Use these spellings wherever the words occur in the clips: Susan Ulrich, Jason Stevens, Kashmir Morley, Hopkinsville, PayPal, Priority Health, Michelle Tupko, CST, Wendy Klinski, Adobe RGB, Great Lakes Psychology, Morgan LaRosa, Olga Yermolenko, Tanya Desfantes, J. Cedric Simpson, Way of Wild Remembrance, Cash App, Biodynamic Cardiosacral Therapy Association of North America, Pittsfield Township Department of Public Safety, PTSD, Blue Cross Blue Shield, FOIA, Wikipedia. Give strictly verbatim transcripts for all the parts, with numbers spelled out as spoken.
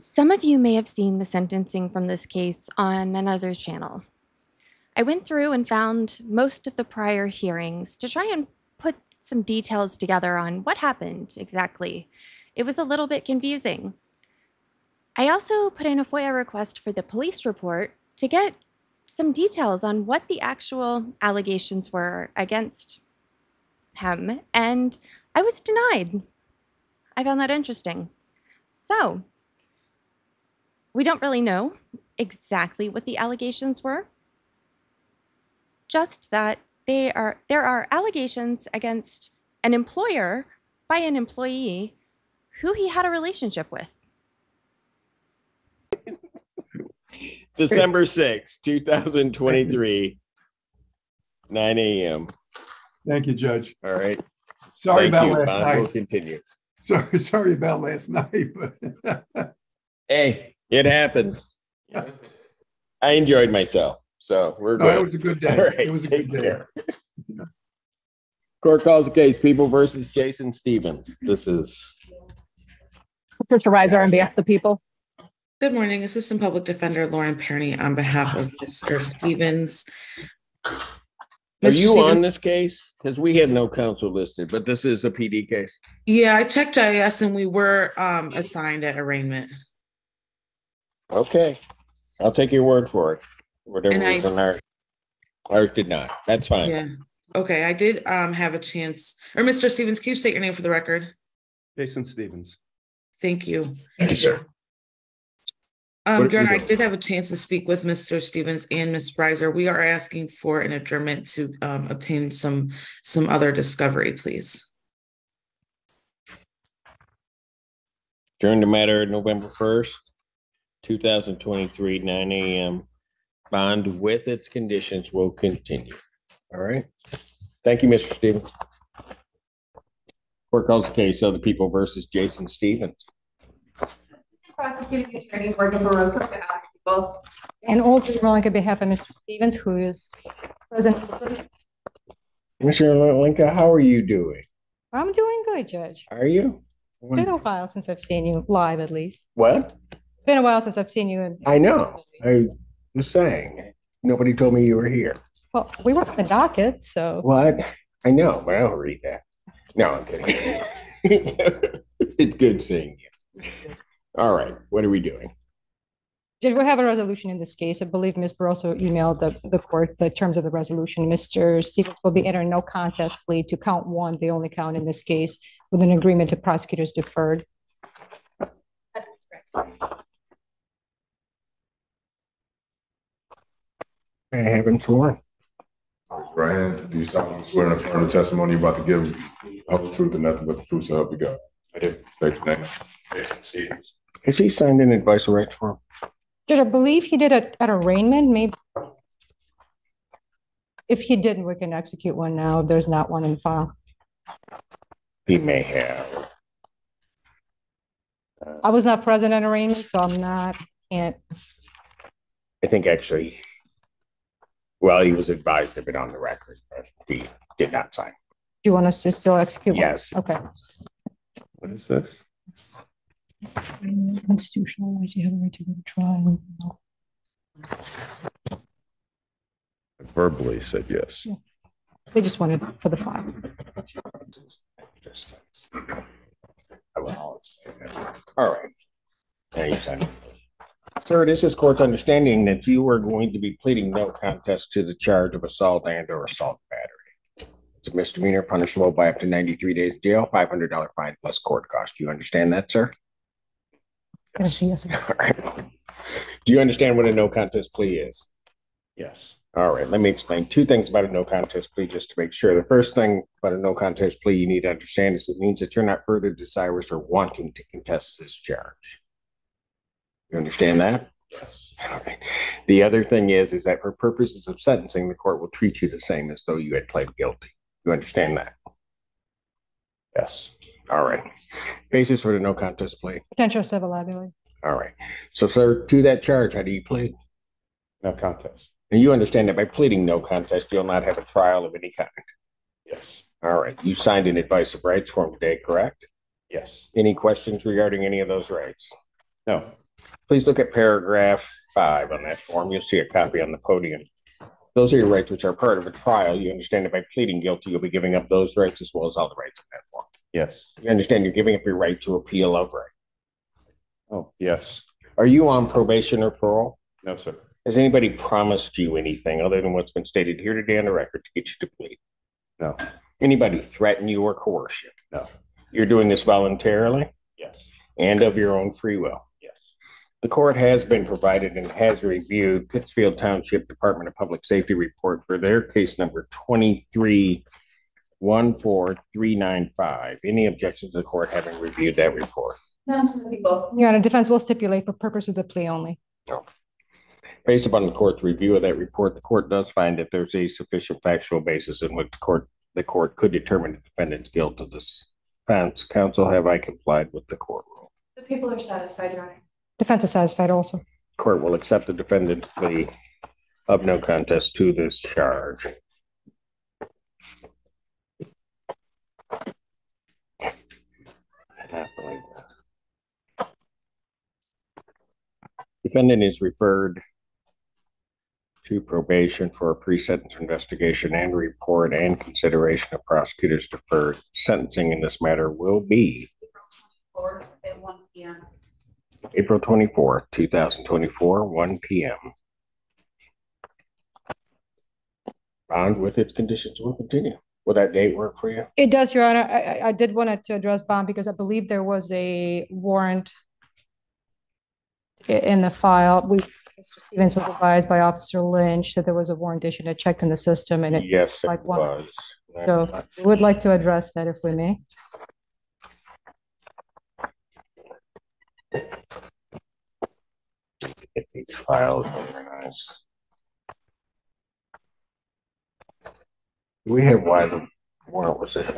Some of you may have seen the sentencing from this case on another channel. I went through and found most of the prior hearings to try and put some details together on what happened exactly. It was a little bit confusing. I also put in a FOIA request for the police report to get some details on what the actual allegations were against him, and I was denied. I found that interesting. So, we don't really know exactly what the allegations were, just that they are, there are allegations against an employer by an employee who he had a relationship with. December sixth, two thousand twenty-three, nine A M Thank you, Judge. All right. Sorry Thank about you, last Bob. night. We'll continue. Sorry, sorry about last night. But hey, it happens. I enjoyed myself, so we're good. No, it was a good day. Right, it was a good day. Yeah. Court calls the case, People versus Jason Stevens. This is Patricia Reiser on behalf of the people. Good morning, Assistant Public Defender Lauren Pierney on behalf of Mister Stevens. Mister Are you Stevens? on this case? Because we have no counsel listed, but this is a P D case. Yeah, I checked J I S and we were um, assigned at arraignment. Okay, I'll take your word for it. Whatever was on ours, ours did not. That's fine. Yeah. Okay, I did um, have a chance. Or Mister Stevens, can you state your name for the record? Jason Stevens. Thank you. Thank you, sir. Um, Darren, I did have a chance to speak with Mister Stevens and Miz Reiser. We are asking for an adjournment to um, obtain some some other discovery, please. During the matter, November first, two thousand twenty-three, nine A M Bond with its conditions will continue. All right. Thank you, Mister Stevens. Court calls the case of the People versus Jason Stevens. Prosecuting attorney Gordon Barroso to ask people. And also rolling on behalf of Mister Stevens, who is present. Mister Linka, how are you doing? I'm doing good, Judge. Are you? It's been a while since I've seen you live, at least. What? It's been a while since I've seen you. In I know. I was saying. Nobody told me you were here. Well, we were on the docket, so. What? I know, but I don't read that. No, I'm kidding. It's good seeing you. All right, what are we doing? Did we have a resolution in this case? I believe Miz Barroso emailed the, the court the terms of the resolution. Mister Stevens will be entering no contest plea to count one, the only count in this case, with an agreement to prosecutors deferred. I haven't sworn. Brian, do you solemnly swear and affirm the testimony you're about to give of the truth and nothing but the truth, so help you God? I did. Thank you. Thank you. Has he signed an advice or rights form? Judge, I believe he did at, at arraignment. Maybe if he didn't, we can execute one now. There's not one in file. He may have. Uh, I was not present at arraignment, so I'm not. Can't. I think actually, well, he was advised of it on the record, but he did not sign. Do you want us to still execute? Yes. One? Okay. What is this? It's constitutional rights. You have a right to go to trial. I verbally said yes. Yeah. They just wanted for the file. All right. Anytime. Sir, this is court's understanding that you are going to be pleading no contest to the charge of assault and or assault battery. It's a misdemeanor punishable by up to ninety-three days in jail, five hundred dollar fine plus court cost. Do you understand that, sir? Yes. Yes, sir. All right. Do you understand what a no contest plea is? Yes. All right. Let me explain two things about a no contest plea just to make sure. The first thing about a no contest plea you need to understand is it means that you're not further desirous or wanting to contest this charge. You understand that? Yes. All right. The other thing is, is that for purposes of sentencing, the court will treat you the same as though you had pled guilty. You understand that? Yes. All right. Basis for the no contest plea. Potential civil liability. All right. So, sir, to that charge, how do you plead? No contest. And you understand that by pleading no contest, you'll not have a trial of any kind. Yes. All right. You signed an advice of rights form today, correct? Yes. Any questions regarding any of those rights? No. Please look at paragraph five on that form. You'll see a copy on the podium. Those are your rights which are part of a trial. You understand that by pleading guilty, you'll be giving up those rights as well as all the rights on that form. Yes. You understand you're giving up your right to appeal of right. Oh, yes. Are you on probation or parole? No, sir. Has anybody promised you anything other than what's been stated here today on the record to get you to plead? No. Anybody threaten you or coerce you? No. You're doing this voluntarily? Yes. And of your own free will? Yes. The court has been provided and has reviewed Pittsfield Township Department of Public Safety report for their case number two three one four three nine five. Any objections to the court having reviewed that report? No. Your Honor, defense will stipulate for purpose of the plea only. No. Based upon the court's review of that report, the court does find that there's a sufficient factual basis in which the court the court could determine the defendant's guilt of this offense. Counsel, have I complied with the court rule? The people are satisfied, Your Honor. Defense is satisfied also. Court will accept the defendant's plea of no contest to this charge. Defendant is referred to probation for a pre-sentence investigation and report and consideration of prosecutor's deferred sentencing in this matter will be April twenty-fourth at one p m April twenty-fourth, two thousand twenty-four, one p m Bond with its conditions will continue. Will that date work for you? It does, Your Honor. I, I did want to address bond because I believe there was a warrant in the file. We, Mister Stevens was advised by Officer Lynch that there was a warrant issued. I checked in the system, and it yes, like it one. was. So we would like to address that if we may. Get these files organized. Do we have why the warrant was issued?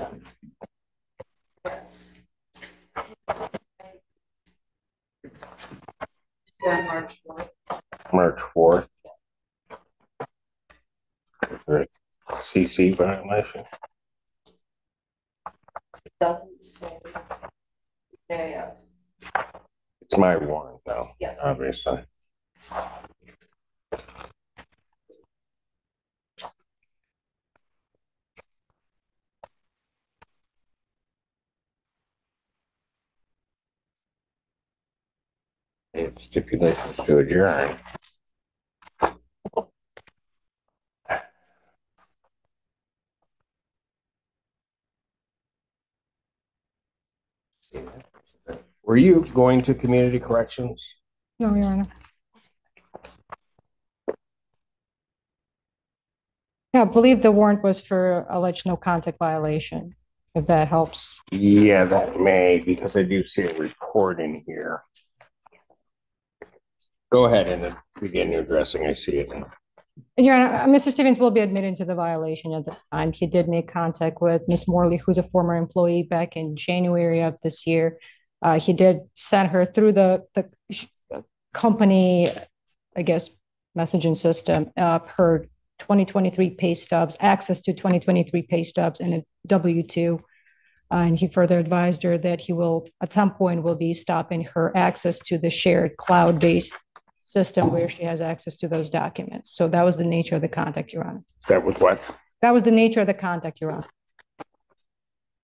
Yes. Yeah, March fourth. March fourth. Is there a C C violation? It doesn't say. Yeah, yeah. It's my warrant, though. Yes. Obviously. Stipulations to adjourn. Were you going to community corrections? No, Your Honor. Yeah, I believe the warrant was for alleged no contact violation, if that helps. Yeah, that may, because I do see a report in here. Go ahead and begin your addressing. I see it now. Your Honor, Mister Stevens will be admitted to the violation at the time. He did make contact with Miz Morley, who's a former employee, back in January of this year. Uh, he did send her through the, the company, I guess, messaging system, uh, her twenty twenty-three pay stubs, access to twenty twenty-three pay stubs and a W two. Uh, and he further advised her that he will, at some point, will be stopping her access to the shared cloud-based system where she has access to those documents. So that was the nature of the contact, Your Honor. That was what? That was the nature of the contact, Your Honor.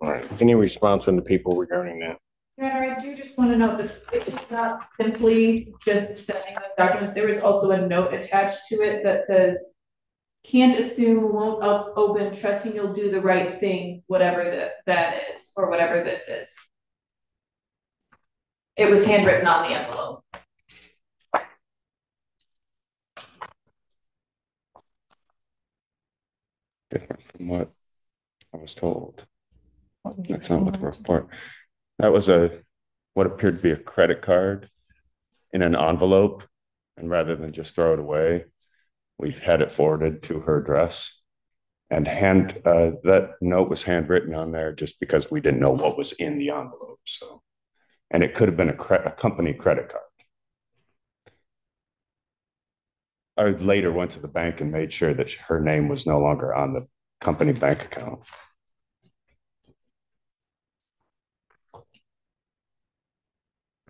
All right. Any response from the people regarding that? Your Honor, I do just want to note that it was not simply just sending those documents. There was also a note attached to it that says, can't assume, won't up open, trusting you'll do the right thing, whatever that, that is, or whatever this is. It was handwritten on the envelope. Different from what I was told. That's not what the report. That was a what appeared to be a credit card in an envelope, and rather than just throw it away, we've had it forwarded to her address. And hand uh, that note was handwritten on there just because we didn't know what was in the envelope. So, and it could have been a, cre a company credit card. I later went to the bank and made sure that her name was no longer on the company bank account.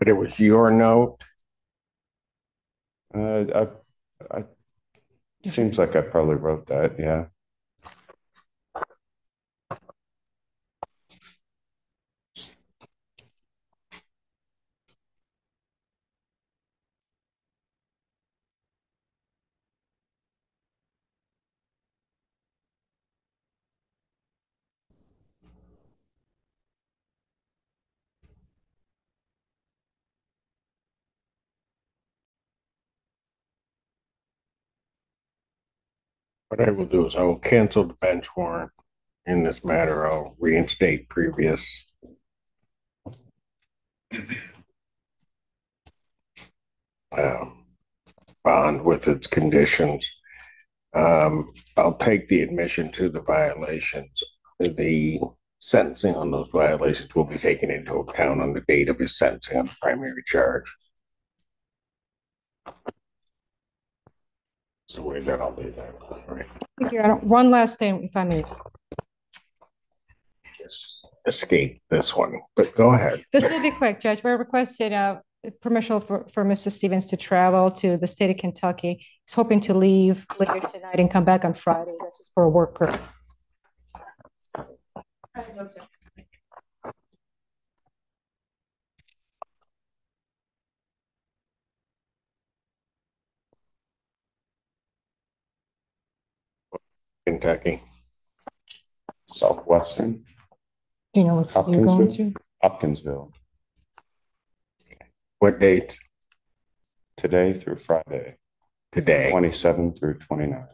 But it was your note Uh, I, I seems like I probably wrote that. Yeah. What I will do is I will cancel the bench warrant in this matter. I'll reinstate previous. Um, bond with its conditions. Um, I'll take the admission to the violations. The sentencing on those violations will be taken into account on the date of his sentencing on the primary charge. So we're done. I'll leave that. All right. Thank you. I don't, one last thing, if I may. Yes. Escape this one, but go ahead. This will be quick, Judge. We're requested uh, permission for, for Mister Stevens to travel to the state of Kentucky. He's hoping to leave later tonight and come back on Friday. This is for a work group. Kentucky, Southwestern. Do you know what city you're going to? Hopkinsville. What date? Today through Friday. Today. twenty-seven through twenty-nine.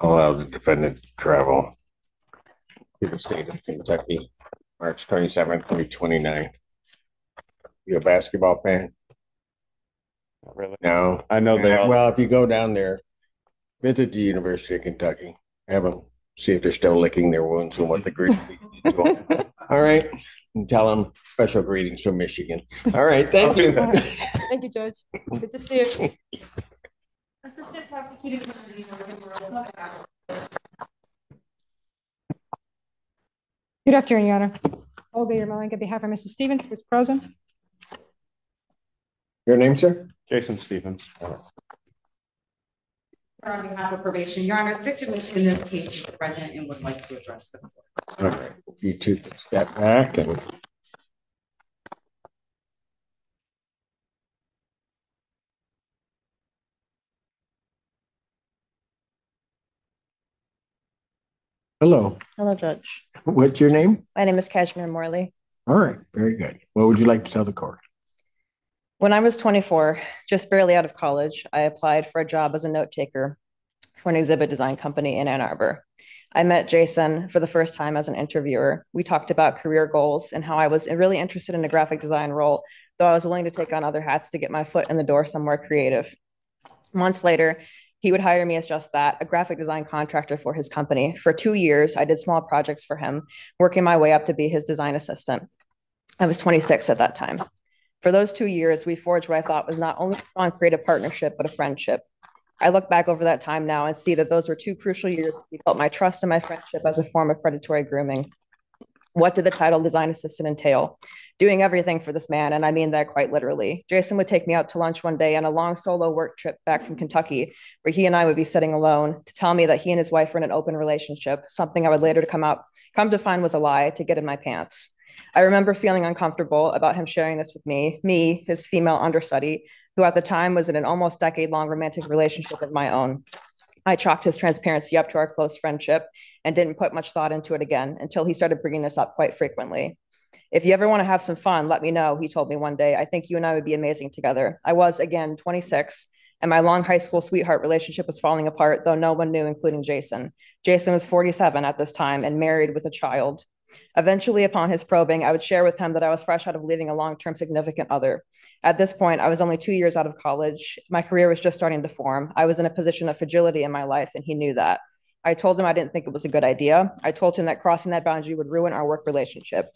Allow the defendant to travel to the state of Kentucky, March twenty-seventh through twenty-ninth. You a basketball fan? Not really. No, I know that. Well, if you go down there, visit the University of Kentucky, have them see if they're still licking their wounds and what the greetings do. All right, and tell them special greetings from Michigan. All right, thank you. Right. Thank you, Judge. Good to see you. Assistant Prosecutor. Good afternoon, Your Honor. Olga Yermolenko on behalf of Missus Stevens, who's present. Your name, sir? Jason Stevens. On behalf of probation, Your Honor, the victim in this case is present and would like to address the court. All right. You two can step back and hello. Hello, Judge. What's your name? My name is Kashmir Morley. All right. Very good. What would you like to tell the court? When I was twenty-four, just barely out of college, I applied for a job as a note taker for an exhibit design company in Ann Arbor. I met Jason for the first time as an interviewer. We talked about career goals and how I was really interested in a graphic design role, though I was willing to take on other hats to get my foot in the door somewhere creative. Months later, he would hire me as just that, a graphic design contractor for his company. For two years, I did small projects for him, working my way up to be his design assistant. I was twenty-six at that time. For those two years, we forged what I thought was not only a strong creative partnership, but a friendship. I look back over that time now and see that those were two crucial years to build my trust and my friendship as a form of predatory grooming. What did the title design assistant entail? Doing everything for this man, and I mean that quite literally. Jason would take me out to lunch one day on a long solo work trip back from Kentucky, where he and I would be sitting alone, to tell me that he and his wife were in an open relationship, something I would later come out, come to find was a lie, to get in my pants. I remember feeling uncomfortable about him sharing this with me, me, his female understudy, who at the time was in an almost decade-long romantic relationship of my own. I chalked his transparency up to our close friendship and didn't put much thought into it again until he started bringing this up quite frequently. If you ever want to have some fun, let me know, he told me one day. I think you and I would be amazing together. I was, again, twenty-six, and my long high school sweetheart relationship was falling apart, though no one knew, including Jason. Jason was forty-seven at this time and married with a child. Eventually, upon his probing, I would share with him that I was fresh out of leaving a long-term significant other. At this point, I was only two years out of college. My career was just starting to form. I was in a position of fragility in my life, and he knew that. I told him I didn't think it was a good idea. I told him that crossing that boundary would ruin our work relationship.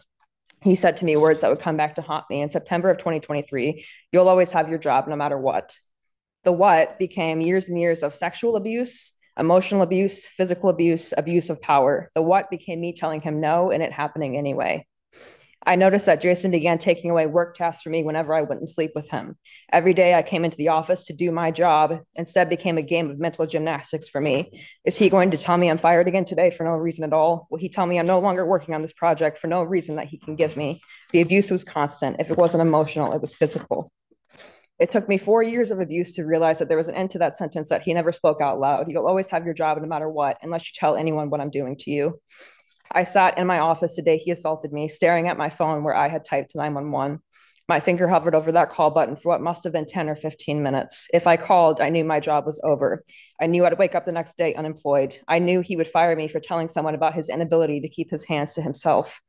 He said to me words that would come back to haunt me. In September of twenty twenty-three, you'll always have your job no matter what. The what became years and years of sexual abuse, emotional abuse, physical abuse, abuse of power. The what became me telling him no, and it happening anyway. I noticed that Jason began taking away work tasks from me whenever I wouldn't sleep with him. Every day I came into the office to do my job, instead became a game of mental gymnastics for me. Is he going to tell me I'm fired again today for no reason at all? Will he tell me I'm no longer working on this project for no reason that he can give me? The abuse was constant. If it wasn't emotional, it was physical. It took me four years of abuse to realize that there was an end to that sentence that he never spoke out loud. You'll always have your job no matter what, unless you tell anyone what I'm doing to you. I sat in my office the day he assaulted me, staring at my phone where I had typed nine one one. My finger hovered over that call button for what must have been ten or fifteen minutes. If I called, I knew my job was over. I knew I'd wake up the next day unemployed. I knew he would fire me for telling someone about his inability to keep his hands to himself.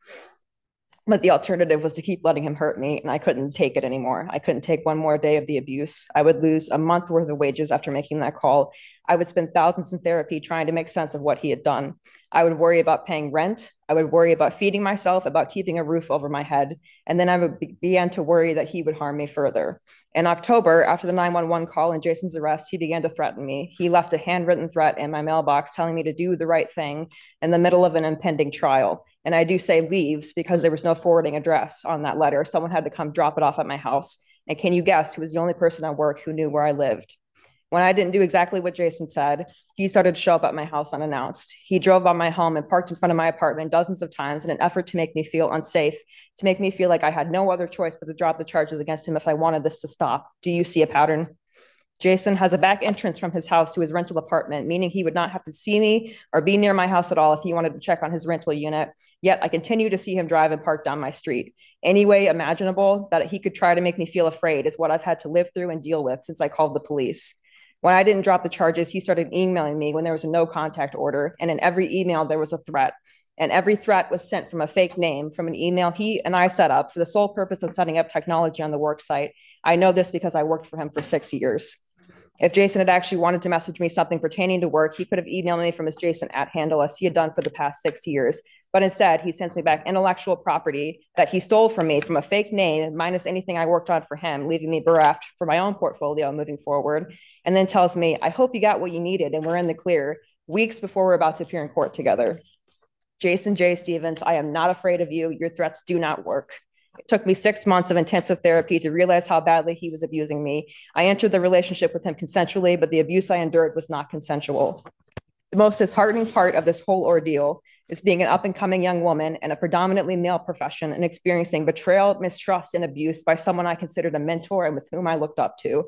But the alternative was to keep letting him hurt me, and I couldn't take it anymore. I couldn't take one more day of the abuse. I would lose a month worth of wages after making that call. I would spend thousands in therapy trying to make sense of what he had done. I would worry about paying rent. I would worry about feeding myself, about keeping a roof over my head. And then I would be began to worry that he would harm me further. In October, after the nine one one call and Jason's arrest, he began to threaten me. He left a handwritten threat in my mailbox telling me to do the right thing in the middle of an impending trial. And I do say leaves because there was no forwarding address on that letter. Someone had to come drop it off at my house. And can you guess who was the only person at work who knew where I lived? When I didn't do exactly what Jason said, he started to show up at my house unannounced. He drove by my home and parked in front of my apartment dozens of times in an effort to make me feel unsafe, to make me feel like I had no other choice but to drop the charges against him if I wanted this to stop. Do you see a pattern? Jason has a back entrance from his house to his rental apartment, meaning he would not have to see me or be near my house at all if he wanted to check on his rental unit. Yet I continue to see him drive and park down my street. Any way imaginable that he could try to make me feel afraid is what I've had to live through and deal with since I called the police. When I didn't drop the charges, he started emailing me when there was a no contact order. And in every email, there was a threat. And every threat was sent from a fake name, from an email he and I set up for the sole purpose of setting up technology on the work site. I know this because I worked for him for six years. If Jason had actually wanted to message me something pertaining to work, he could have emailed me from his Jason at handle as he had done for the past six years. But instead, he sends me back intellectual property that he stole from me from a fake name, minus anything I worked on for him, leaving me bereft for my own portfolio moving forward, and then tells me, I hope you got what you needed and we're in the clear, weeks before we're about to appear in court together. Jason J. Stevens, I am not afraid of you. Your threats do not work. It took me six months of intensive therapy to realize how badly he was abusing me. I entered the relationship with him consensually, but the abuse I endured was not consensual. The most disheartening part of this whole ordeal is being an up-and-coming young woman in a predominantly male profession and experiencing betrayal, mistrust, and abuse by someone I considered a mentor and with whom I looked up to.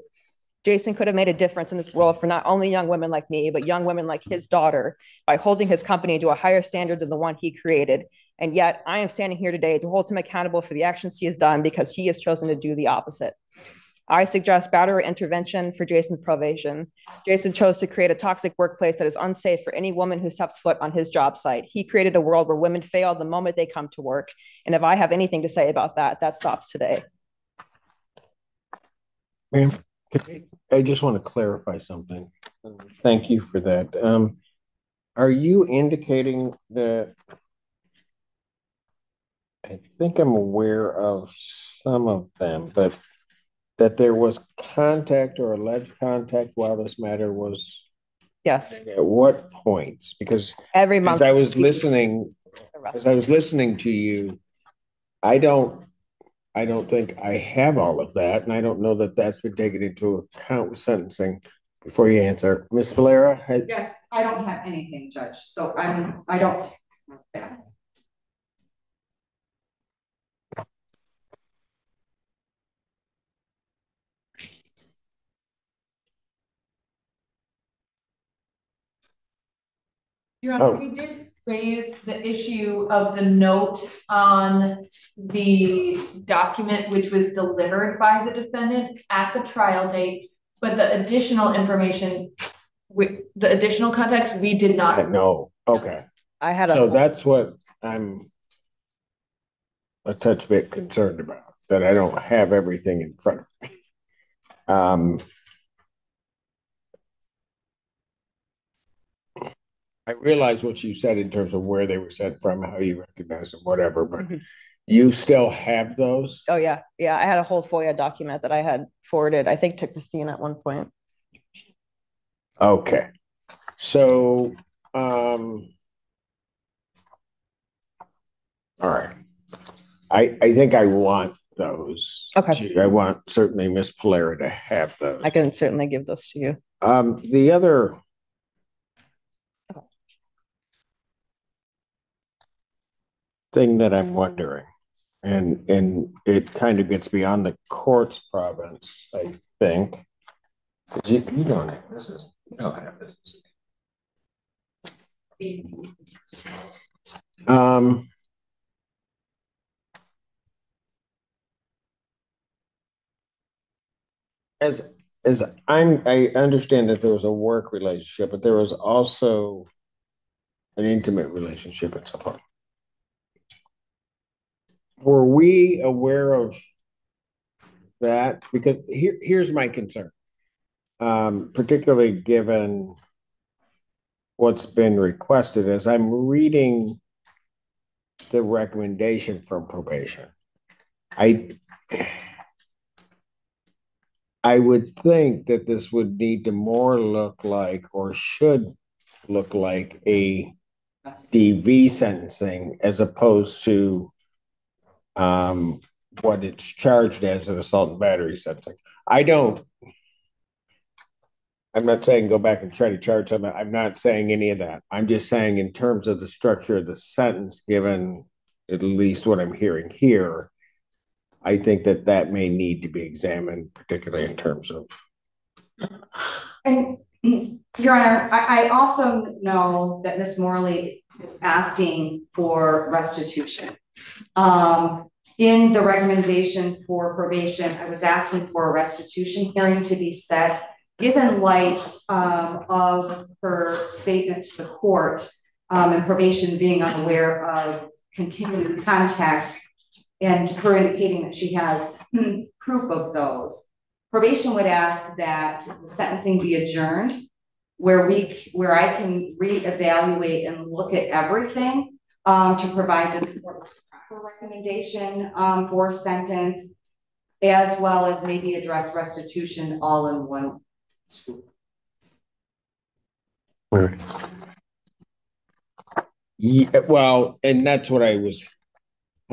Jason could have made a difference in this world for not only young women like me, but young women like his daughter by holding his company to a higher standard than the one he created. And yet I am standing here today to hold him accountable for the actions he has done because he has chosen to do the opposite. I suggest batterer intervention for Jason's probation. Jason chose to create a toxic workplace that is unsafe for any woman who steps foot on his job site. He created a world where women fail the moment they come to work. And if I have anything to say about that, that stops today. Ma'am. I just want to clarify something. Thank you for that. Um, are you indicating that, I think I'm aware of some of them, but that there was contact or alleged contact while this matter was? Yes. At what points? Because every month as I was listening, as I was listening to you, I don't I don't think I have all of that, and I don't know that that's been taken into account with sentencing. Before you answer, Miz Valera? I, yes, I don't have anything, Judge, so I'm, I don't. Yeah. Your Honor, oh. We did raise the issue of the note on the document which was delivered by the defendant at the trial date, but the additional information, with the additional context, we did not know. Okay. I had a so that's what I'm a touch bit concerned about, that I don't have everything in front of me. Um, I realize what you said in terms of where they were sent from, how you recognize them, whatever, but mm-hmm. You still have those? Oh, yeah. Yeah, I had a whole FOIA document that I had forwarded, I think, to Christine at one point. Okay. So, um, all right. I, I think I want those. Okay. I want certainly Miss Polera to have those. I can certainly give those to you. Um, the other. Okay. Thing that I'm wondering, and and it kind of gets beyond the court's province, I think. You, you don't have this. Is, you don't have this. Um. As as I'm, I understand that there was a work relationship, but there was also an intimate relationship at some point. Were we aware of that? Because here, here's my concern, um, particularly given what's been requested. As I'm reading the recommendation from probation, I. I would think that this would need to more look like, or should look like, a D V sentencing as opposed to um, what it's charged as, an assault and battery sentencing. I don't, I'm not saying go back and try to charge something. I'm not saying any of that. I'm just saying in terms of the structure of the sentence, given at least what I'm hearing here, I think that that may need to be examined, particularly in terms of. And Your Honor, I, I also know that Miz Morley is asking for restitution. Um, in the recommendation for probation, I was asking for a restitution hearing to be set, given light um, of her statement to the court um, and probation being unaware of continued contacts, and her indicating that she has proof of those. Probation would ask that the sentencing be adjourned, where we, where I can reevaluate and look at everything um, to provide the proper recommendation um, for sentence, as well as maybe address restitution all in one. All right. Yeah, well, and that's what I was.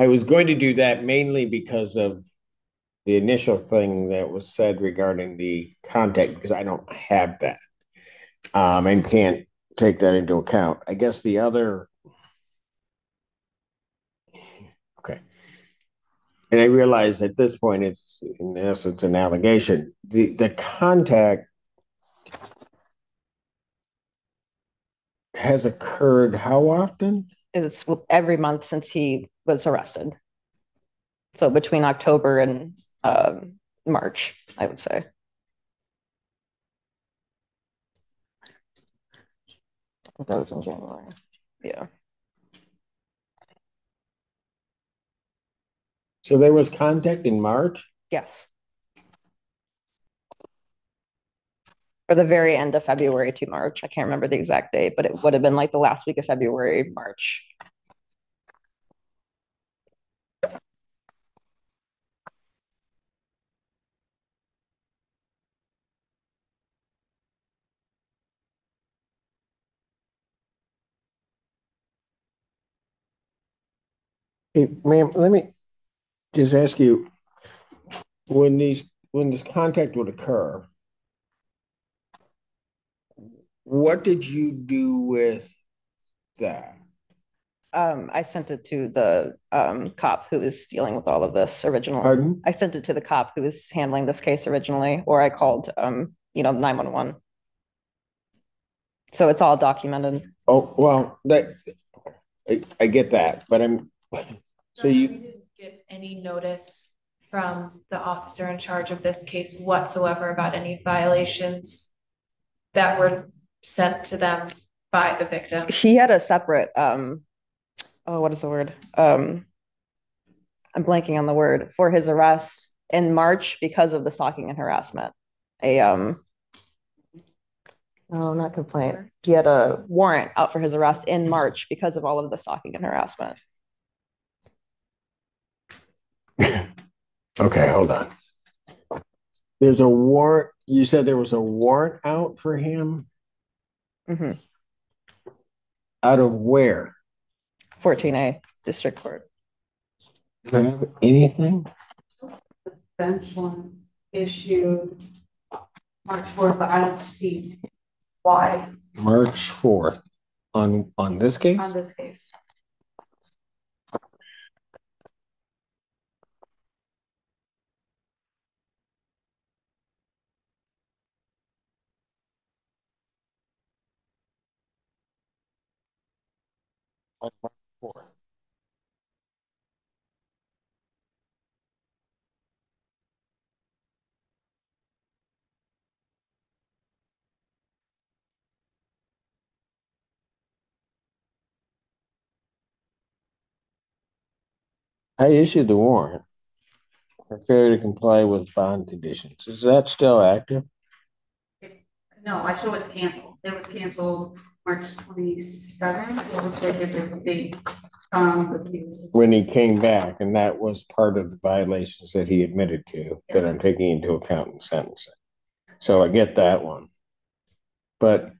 I was going to do that mainly because of the initial thing that was said regarding the contact, because I don't have that um, and can't take that into account. I guess the other, okay. And I realize at this point, it's in essence an allegation. The, the contact has occurred how often? It's every month since he was arrested. So between October and um, March, I would say. That was in January. Yeah. So there was contact in March? Yes. Or the very end of February to March. I can't remember the exact date, but it would have been like the last week of February, March. Hey, ma'am, let me just ask you, when these when this contact would occur, what did you do with that? Um, I sent it to the um, cop who is dealing with all of this originally. Pardon? I sent it to the cop who was handling this case originally, or I called, um, you know, nine one one. So it's all documented. Oh well, that I, I get that, but I'm so, so you, you didn't get any notice from the officer in charge of this case whatsoever about any violations that were sent to them by the victim. He had a separate, um, oh, what is the word? Um, I'm blanking on the word, for his arrest in March because of the stalking and harassment. A, um, oh, not complaint. He had a warrant out for his arrest in March because of all of the stalking and harassment. Okay, hold on. There's a warrant. You said there was a warrant out for him? Mm-hmm. Out of where? fourteen A, District Court. have anything? The bench one issue, March fourth, but I don't see why. March fourth on on this case? On this case. On March fourth. I issued the warrant for failure to comply with bond conditions. Is that still active? No, I show it's canceled. It was canceled March twenty-seventh. When he came back, and that was part of the violations that he admitted to that I'm taking into account in sentencing. So I get that one. But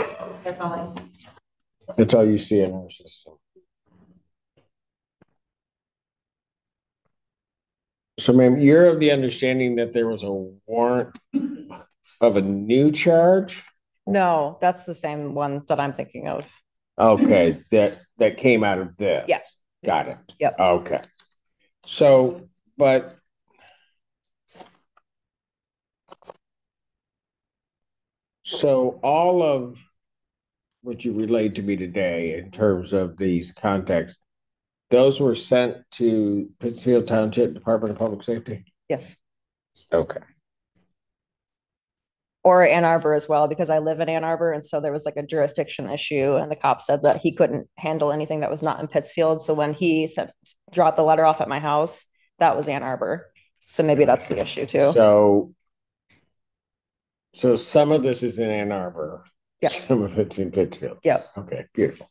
that's all I see. That's all you see in our system. So, ma'am, you're of the understanding that there was a warrant of a new charge? No, that's the same one that I'm thinking of. Okay, that that came out of this. Yes. Got it. Yep. Okay. So, but so all of what you relayed to me today in terms of these contexts, those were sent to Pittsfield Township Department of Public Safety? Yes. Okay. Or Ann Arbor as well, because I live in Ann Arbor, and so there was like a jurisdiction issue, and the cop said that he couldn't handle anything that was not in Pittsfield. So when he said, dropped the letter off at my house, that was Ann Arbor. So maybe that's the issue too. So, so some of this is in Ann Arbor. Yeah. Some of it's in Pittsfield. Yep. Okay, beautiful.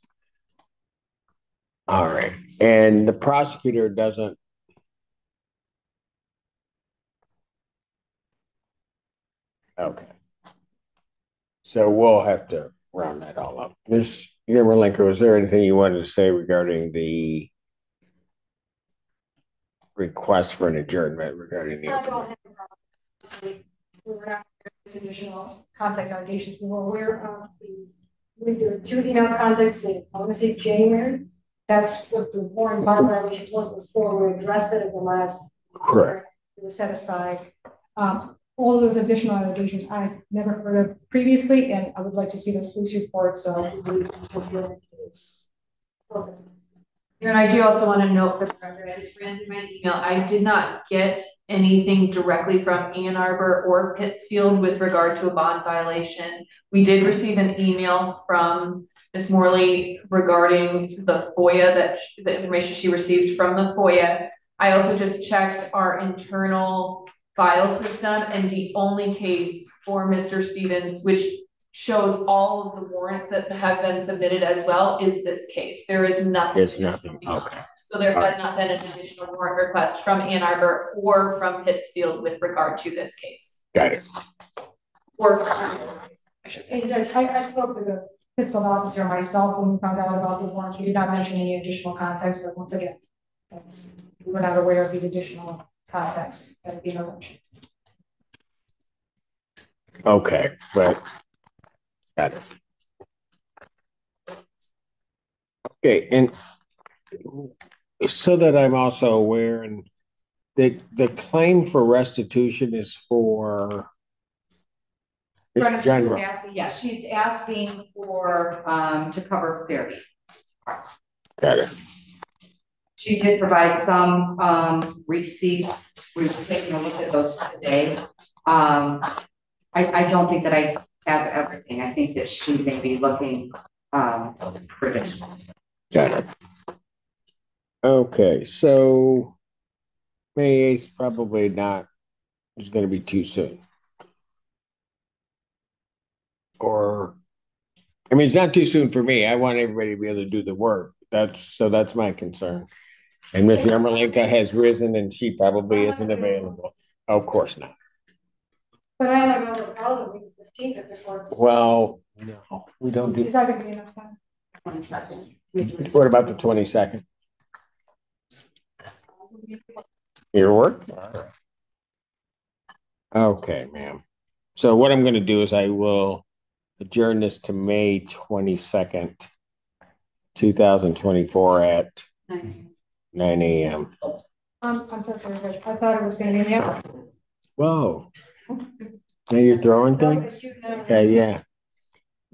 All right. And the prosecutor doesn't okay. So we'll have to round that all up. Miz Yermolenko, is there anything you wanted to say regarding the request for an adjournment regarding the I don't have a problem. We were not aware of additional contact allegations. We were aware of the we there were two email contacts in obviously January. That's what the warrant bond violation was for. We addressed that in the last correct. It was set aside. Um, All those additional allegations I've never heard of previously, and I would like to see those police reports. So okay. And I do also want to note for the record, I just ran through my email. I did not get anything directly from Ann Arbor or Pittsfield with regard to a bond violation. We did receive an email from Miz Morley regarding the FOIA, that she, the information she received from the FOIA. I also just checked our internal file system, and the only case for Mister Stevens, which shows all of the warrants that have been submitted as well, is this case. There is nothing. There's nothing. Okay. So there all has right. not been an additional warrant request from Ann Arbor or from Pittsfield with regard to this case. Got it. Or from, I should say. Hey, I, I spoke to the Pittsfield officer myself when we found out about the warrant. He did not mention any additional context, but once again, that's, we're not aware of the additional context. You know. Okay, right. Got it. Okay, and so that I'm also aware, and the the claim for restitution is for general. Asking, yeah, she's asking for um, to cover therapy. Got it. She did provide some um, receipts. We were taking a look at those today. Um, I, I don't think that I have everything. I think that she may be looking um, for additional. Got it. Okay, so May eighth probably not is going to be too soon. Or, I mean, it's not too soon for me. I want everybody to be able to do the work. That's so. That's my concern. And Miz Yermolenko has risen, and she probably isn't available. Oh, of course not. But I have another problem with the fifteenth of the course. Well, no, we don't do. Is that going to be enough time? twenty-second. What about the twenty-second? Your work? Right. Okay, ma'am. So what I'm going to do is I will adjourn this to May twenty-second, two thousand twenty-four at nine a m Um, I'm so sorry, I thought it was going to be an hour. Whoa. Now you're throwing things? Okay, yeah.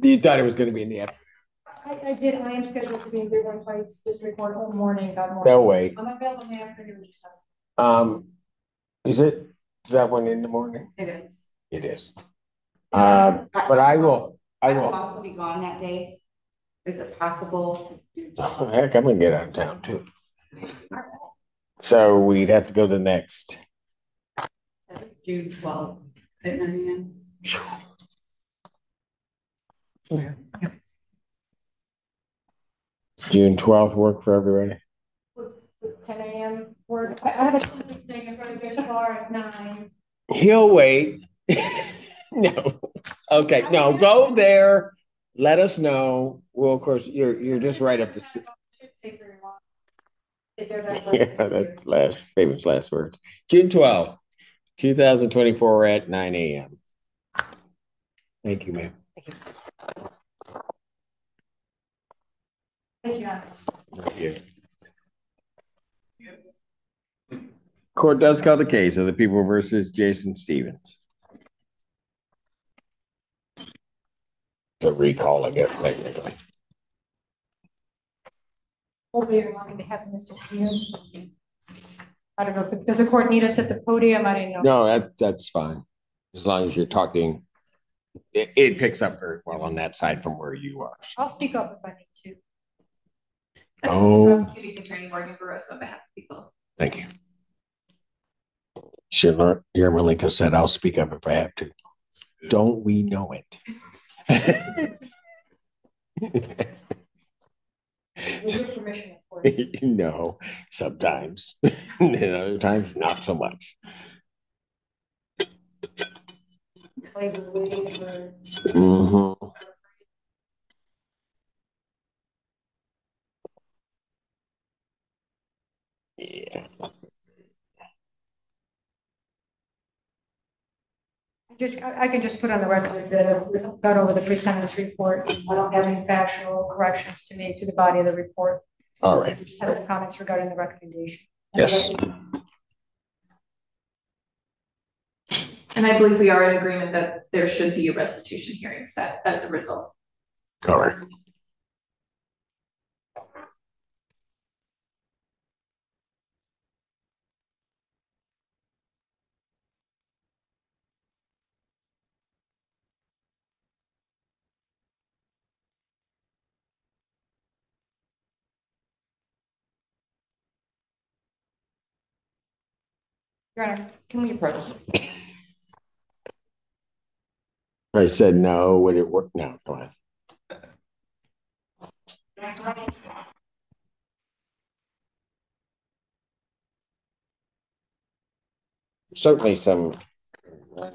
You thought it was going to be in the afternoon. I, I did. I am scheduled to be in Three One Fights District One all morning. That morning. No way. I'm available in the afternoon. Um, is it? Is that one in the morning? It is. It is. Um, uh, but I will. I will also be gone that day. Is it possible? Oh, heck, I'm gonna get out of town too. So we'd have to go to the next. June twelfth at nine a m Yeah. June twelfth work for everybody? ten a m work. I have a thing in front of the car at nine. He'll wait. No. Okay. No, go there. Let us know. Well, of course, you're you're just right up the street. Yeah, that's last famous last words. June twelfth, two thousand twenty-four at nine a m Thank you, ma'am. Thank you. Thank you. Thank you. Court does call the case of the people versus Jason Stevens. It's a recall, I guess, technically. We'll be wanting to have this issue. I don't know. If, does the court need us at the podium? I didn't know. No, that, that's fine. As long as you're talking, it, it picks up very well on that side from where you are. I'll speak up if I need to. Oh, attorney working for us on behalf of people. Thank you. Sure, Yermalenka said, I'll speak up if I have to. Don't we know it? Permission, of course. No, sometimes. And other times, not so much. Like waiting for. Mm-hmm. Yeah. Just, I, I can just put on the record that we got over the pre-sentence report. I don't have any factual corrections to make to the body of the report. All right. I just have some comments regarding the recommendation. Yes. And I believe we are in agreement that there should be a restitution hearing set as a result. All right. Can we approach? I said no. Would it work? No, come on. Certainly some, I'm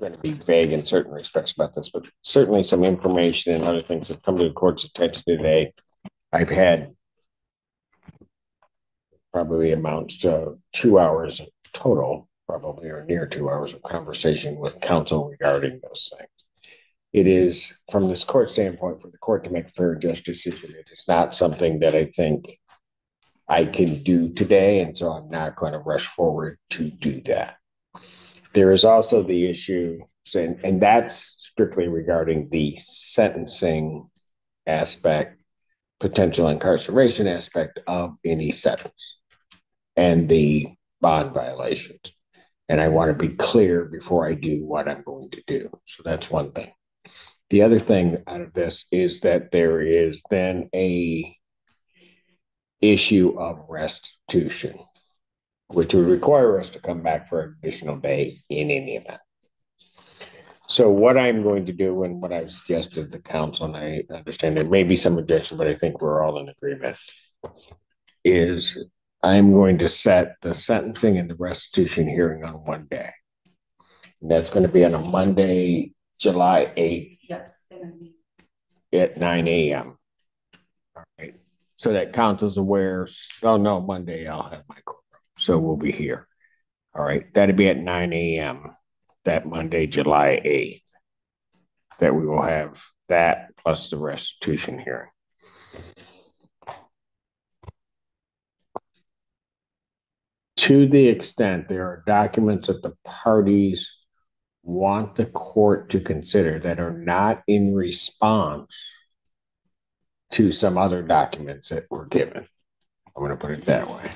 going to be vague in certain respects about this, but certainly some information and other things have come to the court's attention today. I've had probably amounts to two hours total, probably, or near two hours of conversation with counsel regarding those things. It is, from this court standpoint, for the court to make a fair and just decision, it is not something that I think I can do today, and so I'm not going to rush forward to do that. There is also the issue, and, and that's strictly regarding the sentencing aspect, potential incarceration aspect of any sentence, and the bond violations. And I want to be clear before I do what I'm going to do. So that's one thing. The other thing out of this is that there is then a issue of restitution, which would require us to come back for an additional day in any event. So what I'm going to do and what I've suggested to counsel, and I understand there may be some objection, but I think we're all in agreement, is I'm going to set the sentencing and the restitution hearing on one day. And that's going to be on a Monday, July eighth, yes, at nine a m All right. So that counsel's aware. Oh, no, Monday I'll have my court. So we'll be here. All right. That'll be at nine A M that Monday, July eighth, that we will have that plus the restitution hearing. To the extent there are documents that the parties want the court to consider that are not in response to some other documents that were given, I'm going to put it that way,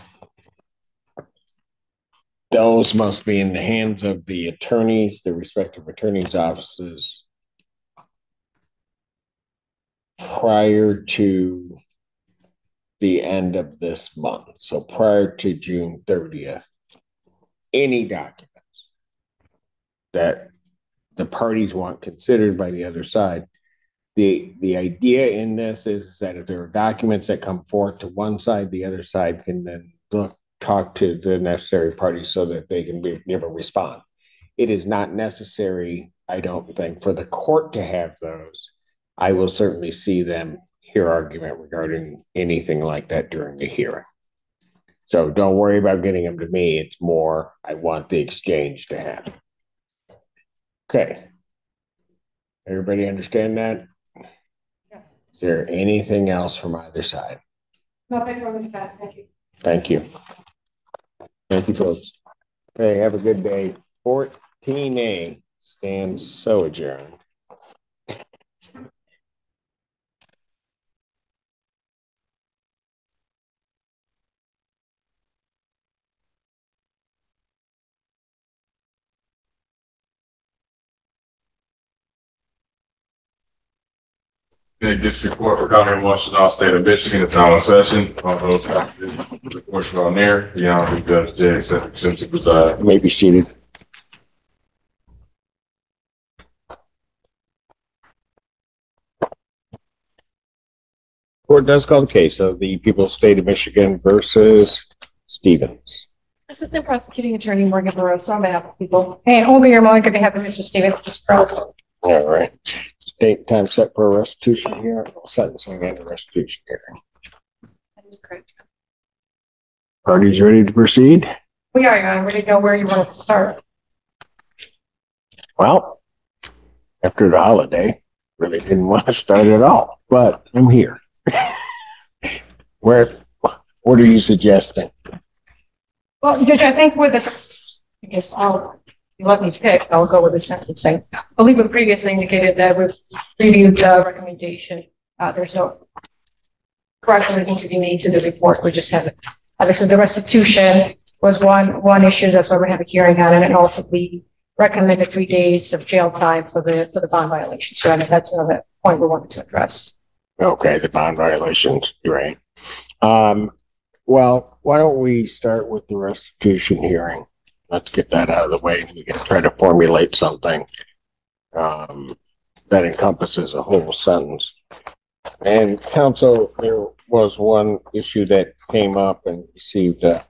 those must be in the hands of the attorneys, the respective attorneys' offices, prior to the end of this month. So prior to June thirtieth, any documents that the parties want considered by the other side. The, the idea in this is, is that if there are documents that come forth to one side, the other side can then look, talk to the necessary parties so that they can be, give a response. It is not necessary, I don't think, for the court to have those. I will certainly see them hear argument regarding anything like that during the hearing. So don't worry about getting them to me. It's more, I want the exchange to happen. Okay. Everybody understand that? Yes. Is there anything else from either side? Nothing from the defense. Thank you. Thank you. Thank you, folks. Okay, have a good day. fourteen A stands so adjourned. District Court for County of Washington, State of Michigan, the final session. All those reports are on there. The Honorable Judge J. Cedric Simpson presides. You may be seated. Court does call the case of the People of State of Michigan versus Stevens. Assistant Prosecuting Attorney Morgan LaRosa on behalf of people. And Olga Yermolenko on behalf of Mister Stevens, just parallel. All right. Date time set for restitution here, sentencing and a restitution hearing. That is correct. Parties ready to proceed? We are. I already know where you want to start. Well, after the holiday, really didn't want to start at all, but I'm here. Where? What are you suggesting? Well, Judge, I think with this, I guess I'll. You let me pick, I'll go with the sentencing. I believe we previously indicated that we've reviewed the recommendation. Uh, there's no correction that needs to be made to the report. We just haven't. Obviously, the restitution was one one issue. That's why we have a hearing on it, and also we recommended three days of jail time for the for the bond violations. So I mean, that's another point we wanted to address. Okay, the bond violations, right? Um, well, why don't we start with the restitution hearing? Let's get that out of the way. We can try to formulate something um, that encompasses a whole sentence. And counsel, there was one issue that came up and received a,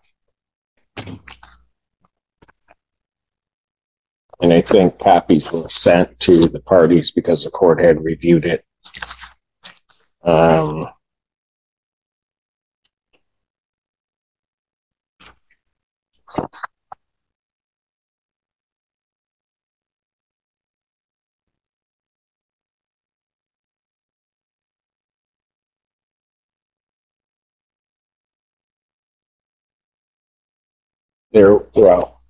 and I think copies were sent to the parties because the court had reviewed it. Um, There, well,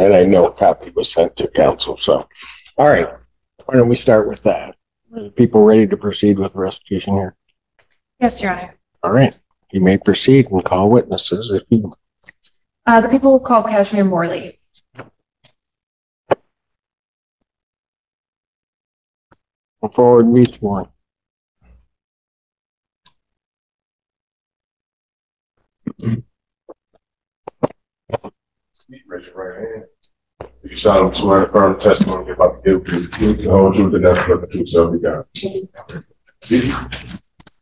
and I know a copy was sent to counsel, so. All right, why don't we start with that? Are the people ready to proceed with restitution here? Yes, Your Honor. All right, you may proceed and call witnesses if you. Uh, the people will call Kashmir Morley. Go forward and be sworn. Raise your right hand. You solemnly swear and affirm the testimony you're about to give to the truth, the whole truth, and nothing but the truth, so help you God.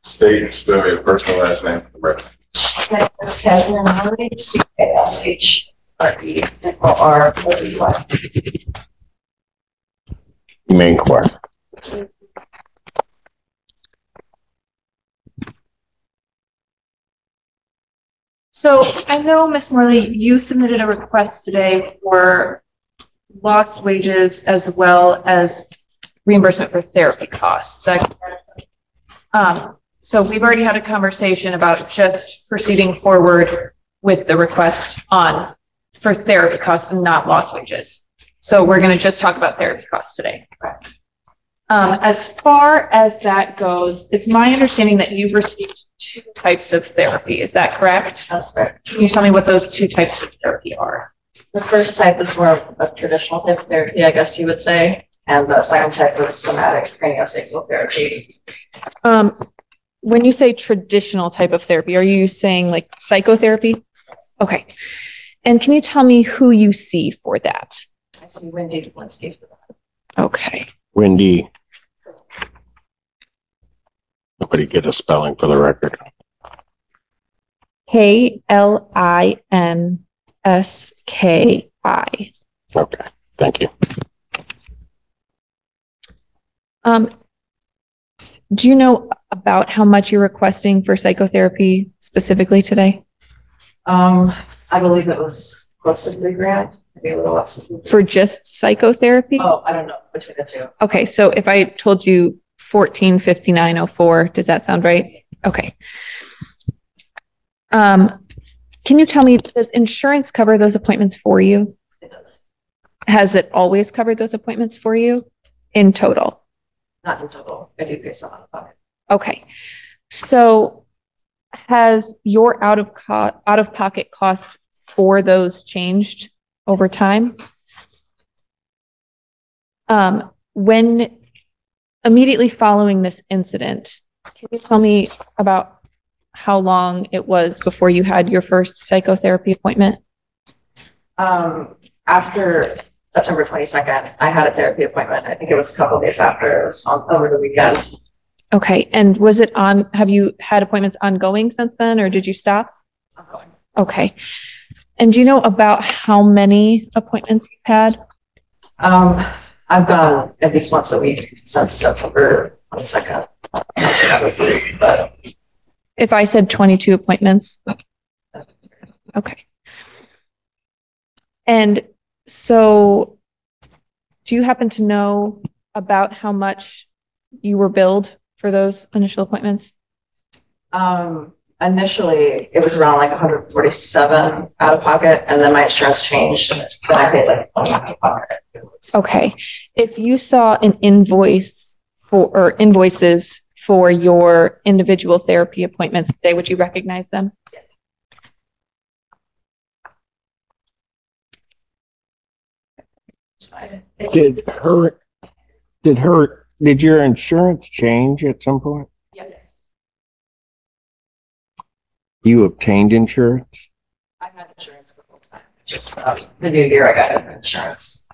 State and spell your first and last name for the record. My name is Kashmir Morley, C K S H R E M O R L E Y. You may inquire. So I know, Miz Morley, you submitted a request today for lost wages as well as reimbursement for therapy costs. Um, so we've already had a conversation about just proceeding forward with the request on for therapy costs and not lost wages. So we're going to just talk about therapy costs today. Um, as far as that goes, it's my understanding that you've received two types of therapy. Is that correct? That's correct. Can you tell me what those two types of therapy are? The first type is more of traditional therapy, I guess you would say, and the second type is somatic craniosacral therapy. Um, when you say traditional type of therapy, are you saying like psychotherapy? Yes. Okay. And can you tell me who you see for that? I see Wendy Klinski for that. Okay. Wendy. Nobody get a spelling for the record. K L I N S K I. Okay, thank you. Um, do you know about how much you're requesting for psychotherapy specifically today? Um, I believe it was close to three grand, maybe a little less. For just psychotherapy? Oh, I don't know, between the two. Okay, so if I told you fourteen fifty-nine oh four, does that sound right? Okay. Um, can you tell me, does insurance cover those appointments for you? It does. Has it always covered those appointments for you in total? Not in total. I do pay some out of pocket. Okay. So has your out of co- out of pocket cost for those changed over time? Um, when immediately following this incident, can you tell me about how long it was before you had your first psychotherapy appointment? Um, after September twenty-second, I had a therapy appointment. I think it was a couple of days after. It was on, over the weekend. Okay. And was it on, have you had appointments ongoing since then, or did you stop? Ongoing. Okay. And do you know about how many appointments you've had? Um, I've gone at least once a week since September twenty-second. I don't think I would be, but if I said twenty-two appointments. Okay. And so do you happen to know about how much you were billed for those initial appointments? Um, initially, it was around like one hundred forty-seven out of pocket, and then my insurance changed, and I paid like one out of pocket. Okay. If you saw an invoice for, or invoices for your individual therapy appointments today, would you recognize them? Yes. Did her, did her, did your insurance change at some point? Yes. You obtained insurance? I had insurance the whole time. Just um, the new year I got insurance.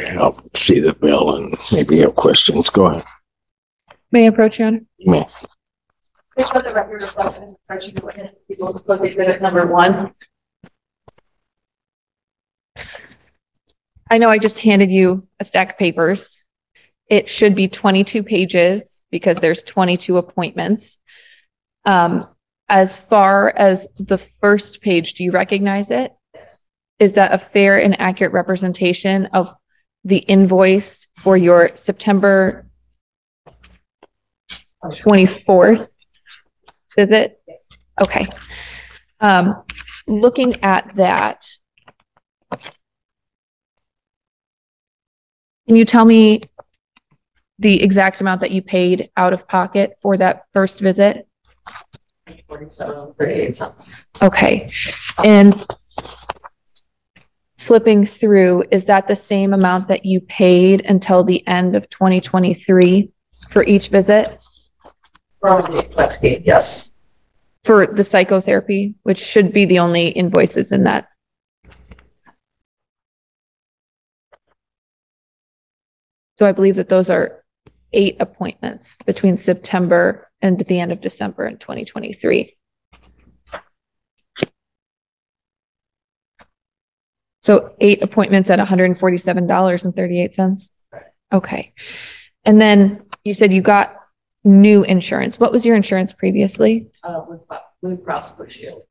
And I'll see the bill and maybe you have questions. Go ahead. May I approach, Your Honor? You may. Please let the record reflect and approaching the witness people to close exhibit number one. I know I just handed you a stack of papers. It should be twenty-two pages because there's twenty-two appointments. Um, as far as the first page, do you recognize it? Yes. Is that a fair and accurate representation of the invoice for your September twenty-fourth, is it? Yes. Okay. Um, looking at that, can you tell me the exact amount that you paid out of pocket for that first visit? forty-seven dollars and thirty-eight cents. Okay. And flipping through, is that the same amount that you paid until the end of twenty twenty-three for each visit? Let's see, yes. For the psychotherapy, which should be the only invoices in that. So I believe that those are eight appointments between September and the end of December in twenty twenty-three. So eight appointments at one hundred forty-seven dollars and thirty-eight cents. Okay. And then you said you got new insurance. What was your insurance previously? Uh, with Blue Cross Blue Shield.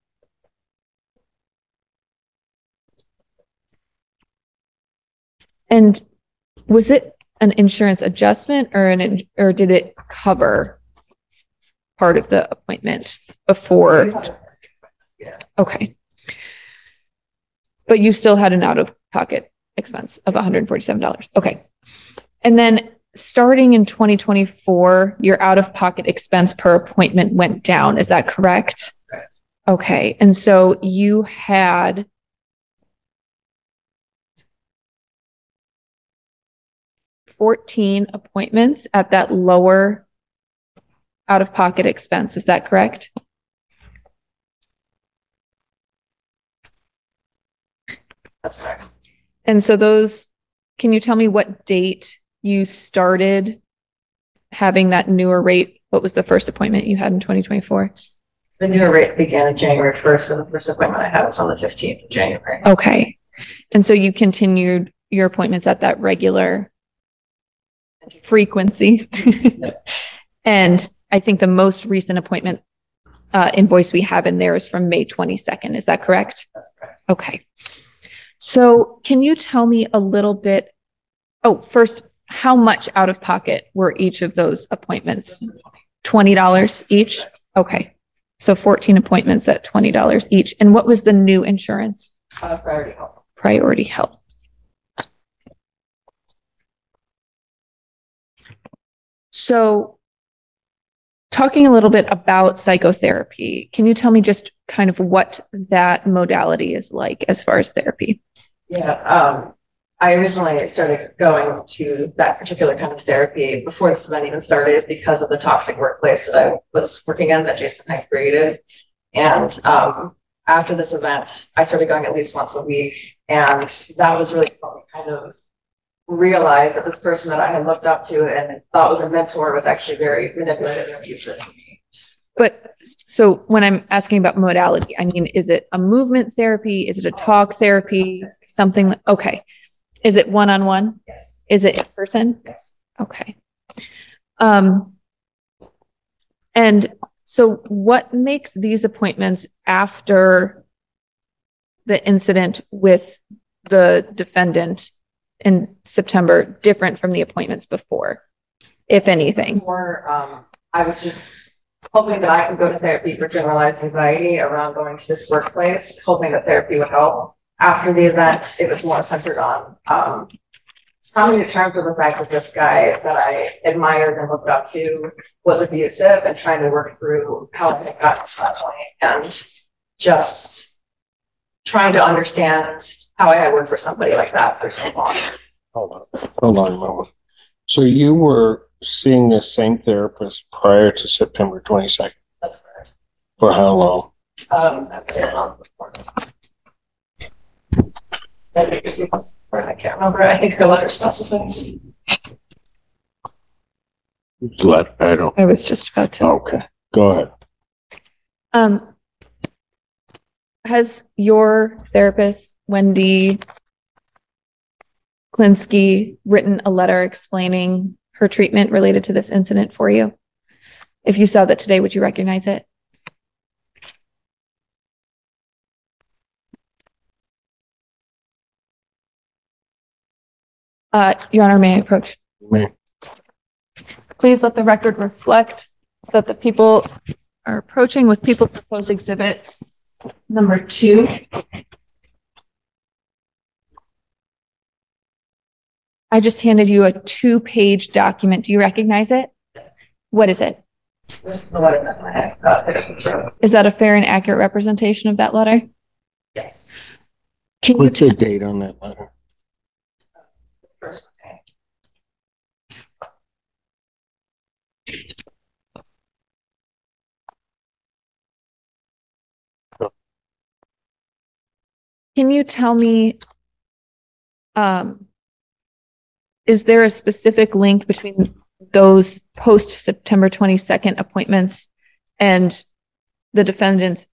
And was it an insurance adjustment, or an or did it cover part of the appointment before? Yeah. Okay. But you still had an out-of-pocket expense of one hundred forty-seven dollars. Okay. And then starting in twenty twenty-four, your out-of-pocket expense per appointment went down. Is that correct? Correct. Okay. And so you had fourteen appointments at that lower out-of-pocket expense. Is that correct? That's right. And so those, can you tell me what date you started having that newer rate? What was the first appointment you had in twenty twenty-four? The newer rate began on January first, and the first appointment I had was on the fifteenth of January. Okay. And so you continued your appointments at that regular frequency. And I think the most recent appointment uh, invoice we have in there is from May twenty-second. Is that correct? That's correct. Okay. So can you tell me a little bit, oh, first, how much out of pocket were each of those appointments? twenty dollars each? Okay. So fourteen appointments at twenty dollars each. And what was the new insurance? Uh, priority Health. Priority Health. So talking a little bit about psychotherapy, can you tell me just kind of what that modality is like as far as therapy? Yeah, um, I originally started going to that particular kind of therapy before this event even started because of the toxic workplace that I was working in that Jason and I created. And um, after this event, I started going at least once a week. And that was really kind of realize that this person that I had looked up to and thought was a mentor was actually very manipulative and abusive. But so when I'm asking about modality, I mean, is it a movement therapy? Is it a talk therapy? Something? Okay. Is it one-on-one? Yes. Is it in person? Yes. Okay. Um, and so what makes these appointments after the incident with the defendant in September different from the appointments before, if anything? Before, um, I was just hoping that I could go to therapy for generalized anxiety around going to this workplace, hoping that therapy would help. After the event, it was more centered on um, coming to terms with the fact that this guy that I admired and looked up to was abusive and trying to work through how I got to that point and just trying to understand how I had worked for somebody like that for so long. Hold on, hold on a moment. So you were seeing the same therapist prior to September twenty-second? That's correct. For how long? Um, that's a month before. Maybe two months before, I can't remember. I think her letter specifies. Let, I don't. I was just about to. Okay, go ahead. Um. Has your therapist, Wendy Klinski, written a letter explaining her treatment related to this incident for you? If you saw that today, would you recognize it? Uh, Your Honor, may I approach? May. Please let the record reflect that the people are approaching with people proposed exhibit number two. I just handed you a two-page document. Do you recognize it? Yes. What is it? This is the letter that I have. Uh, is that a fair and accurate representation of that letter? Yes. Can What's you the date on that letter? First day. Can you tell me, um, is there a specific link between those post-September twenty-second appointments and the defendant's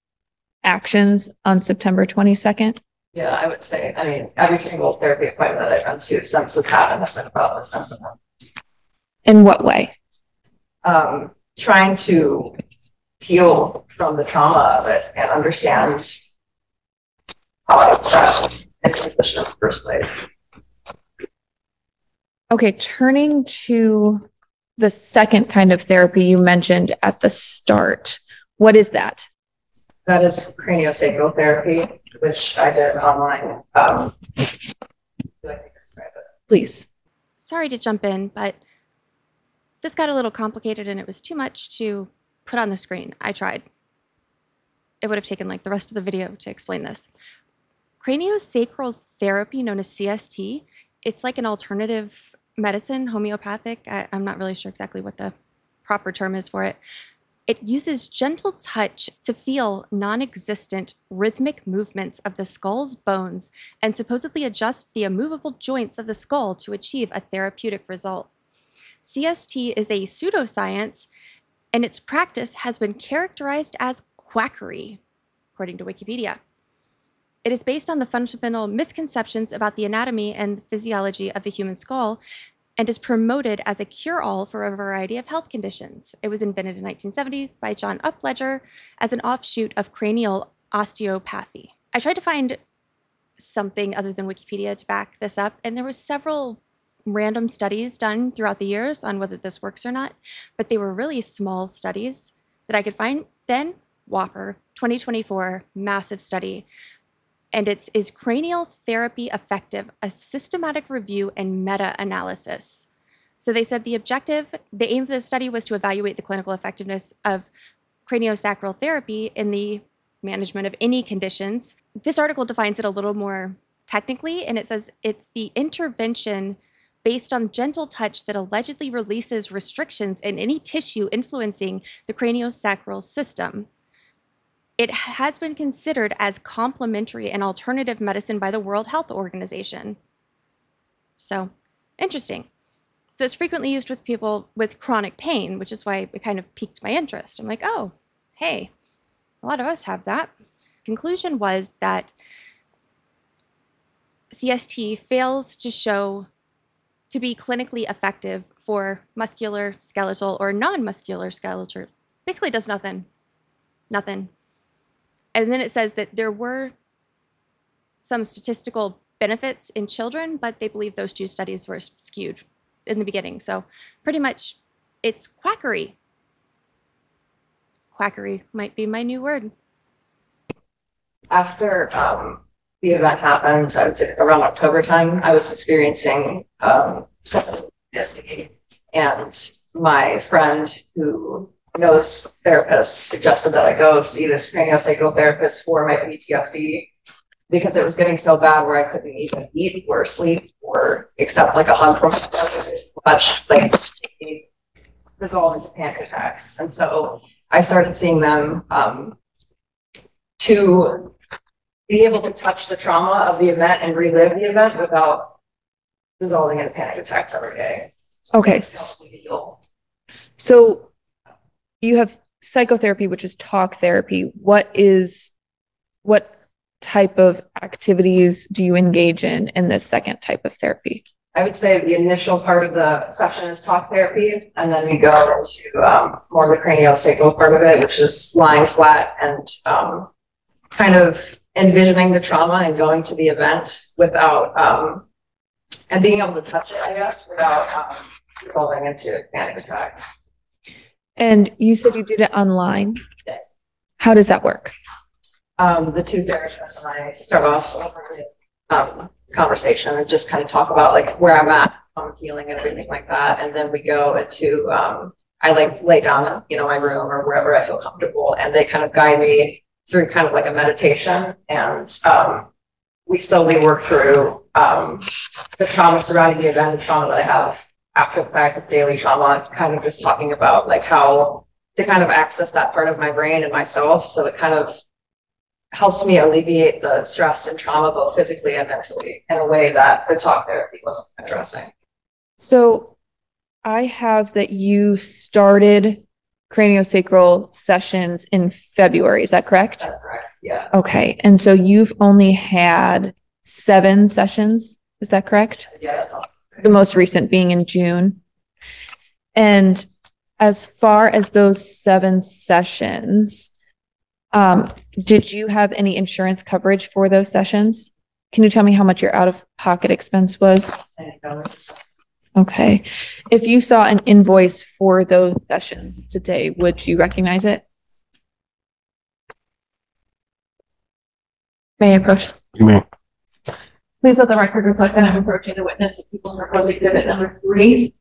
actions on September twenty-second? Yeah, I would say, I mean, every single therapy appointment that I've gone to since this happened has been about this. And in what way? um, trying to heal from the trauma of it and understand how it was accomplished in the first place. Okay, turning to the second kind of therapy you mentioned at the start, what is that? That is craniosacral therapy, which I did online. Um, do I describe it? Please. Sorry to jump in, but this got a little complicated and it was too much to put on the screen. I tried. It would have taken like the rest of the video to explain this. Craniosacral therapy, known as C S T, it's like an alternative medicine, homeopathic. I, I'm not really sure exactly what the proper term is for it. It uses gentle touch to feel non-existent rhythmic movements of the skull's bones and supposedly adjust the immovable joints of the skull to achieve a therapeutic result. C S T is a pseudoscience, and its practice has been characterized as quackery, according to Wikipedia. It is based on the fundamental misconceptions about the anatomy and physiology of the human skull, and is promoted as a cure-all for a variety of health conditions. It was invented in the nineteen seventies by John Upledger as an offshoot of cranial osteopathy. I tried to find something other than Wikipedia to back this up, and there were several random studies done throughout the years on whether this works or not, but they were really small studies that I could find. Then, Whopper, twenty twenty-four, massive study. And it's, is cranial therapy effective? A systematic review and meta-analysis. So they said the objective, the aim of the study was to evaluate the clinical effectiveness of craniosacral therapy in the management of any conditions. This article defines it a little more technically, and it says it's the intervention based on gentle touch that allegedly releases restrictions in any tissue influencing the craniosacral system. It has been considered as complementary and alternative medicine by the World Health Organization. So, interesting. So it's frequently used with people with chronic pain, which is why it kind of piqued my interest. I'm like, oh, hey, a lot of us have that. Conclusion was that C S T fails to show to be clinically effective for muscular, skeletal, or non-muscular skeletal. Basically does nothing, nothing. And then it says that there were some statistical benefits in children, but they believe those two studies were skewed in the beginning. So pretty much it's quackery. Quackery might be my new word. After um, the event happened, I would say around October time, I was experiencing um, some P T S D. And my friend who nose therapist suggested that I go see this craniosacral therapist for my P T S D because it was getting so bad where I couldn't even eat or sleep or accept like a hug from my brother, much like dissolve into panic attacks. And so I started seeing them um, to be able to touch the trauma of the event and relive the event without dissolving into panic attacks every day. Okay. So you have psychotherapy, which is talk therapy. What is, what type of activities do you engage in in this second type of therapy? I would say the initial part of the session is talk therapy, and then we go into um, more of the craniosacral part of it, which is lying flat and um, kind of envisioning the trauma and going to the event without, um, and being able to touch it, I guess, without um, dissolving into panic attacks. And you said you did it online? Yes. How does that work? Um, the two therapists and I start off with a um, conversation and just kind of talk about like where I'm at, how I'm feeling and everything like that. And then we go into, um, I like lay down in you know, my room or wherever I feel comfortable. And they kind of guide me through kind of like a meditation. And um, we slowly work through um, the trauma surrounding the event, the trauma that I have after the fact of daily trauma, kind of just talking about like how to kind of access that part of my brain and myself. So it kind of helps me alleviate the stress and trauma, both physically and mentally, in a way that the talk therapy wasn't addressing. So I have that you started craniosacral sessions in February. Is that correct? That's correct. Yeah. Okay. And so you've only had seven sessions. Is that correct? Yeah, that's all. The most recent being in June. And as far as those seven sessions, um, did you have any insurance coverage for those sessions? Can you tell me how much your out-of-pocket expense was? Okay. If you saw an invoice for those sessions today, would you recognize it? May I approach? You may. Please let the record reflect that I'm approaching the witness with people who are proposing exhibit number three.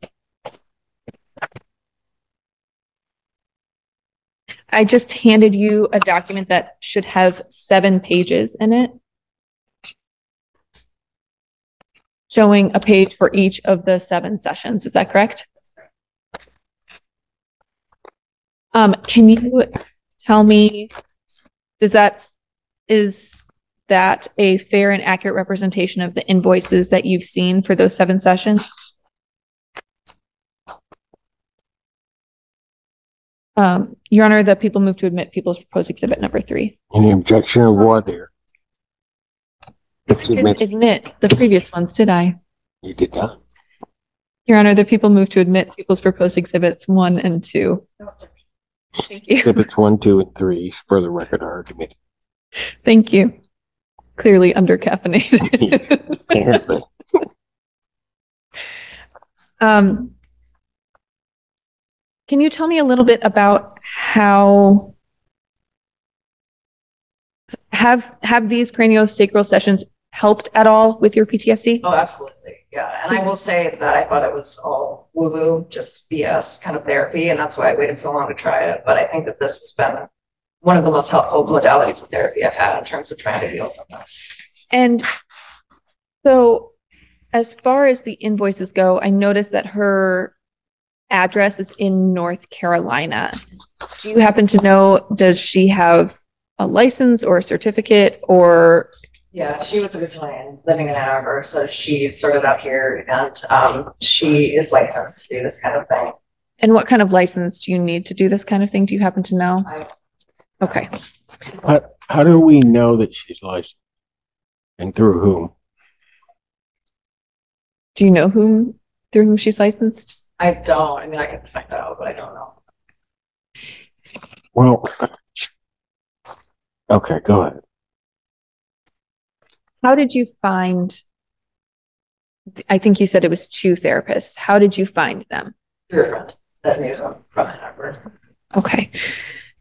I just handed you a document that should have seven pages in it, showing a page for each of the seven sessions. Is that correct? Um, can you tell me, does that, is that a fair and accurate representation of the invoices that you've seen for those seven sessions? Um, Your Honor, the people move to admit people's proposed exhibit number three. Any objection of what there? I didn't admit the previous ones, did I? You did not. Your Honor, the people move to admit people's proposed exhibits one and two. Thank you. Exhibits one, two, and three for the record are admitted. Thank you. Clearly under caffeinated. um, Can you tell me a little bit about how have have these craniosacral sessions helped at all with your P T S D? Oh, absolutely, yeah. And I will say that I thought it was all woo-woo, just B S kind of therapy, and that's why I waited so long to try it. But I think that this has been one of the most helpful modalities of therapy I've had in terms of trying to deal with this. And so, as far as the invoices go, I noticed that her address is in North Carolina. Do you happen to know, does she have a license or a certificate or? Yeah, she was originally living in Ann Arbor, so she started out here, and um, she is licensed to do this kind of thing. And what kind of license do you need to do this kind of thing? Do you happen to know? I, okay. How, how do we know that she's licensed and through whom? Do you know whom, through whom she's licensed? I don't. I mean, I can find out, but I don't know. Well, okay, go ahead. How did you find, I think you said it was two therapists. How did you find them? Through a friend that knew them from Ann Arbor. Okay.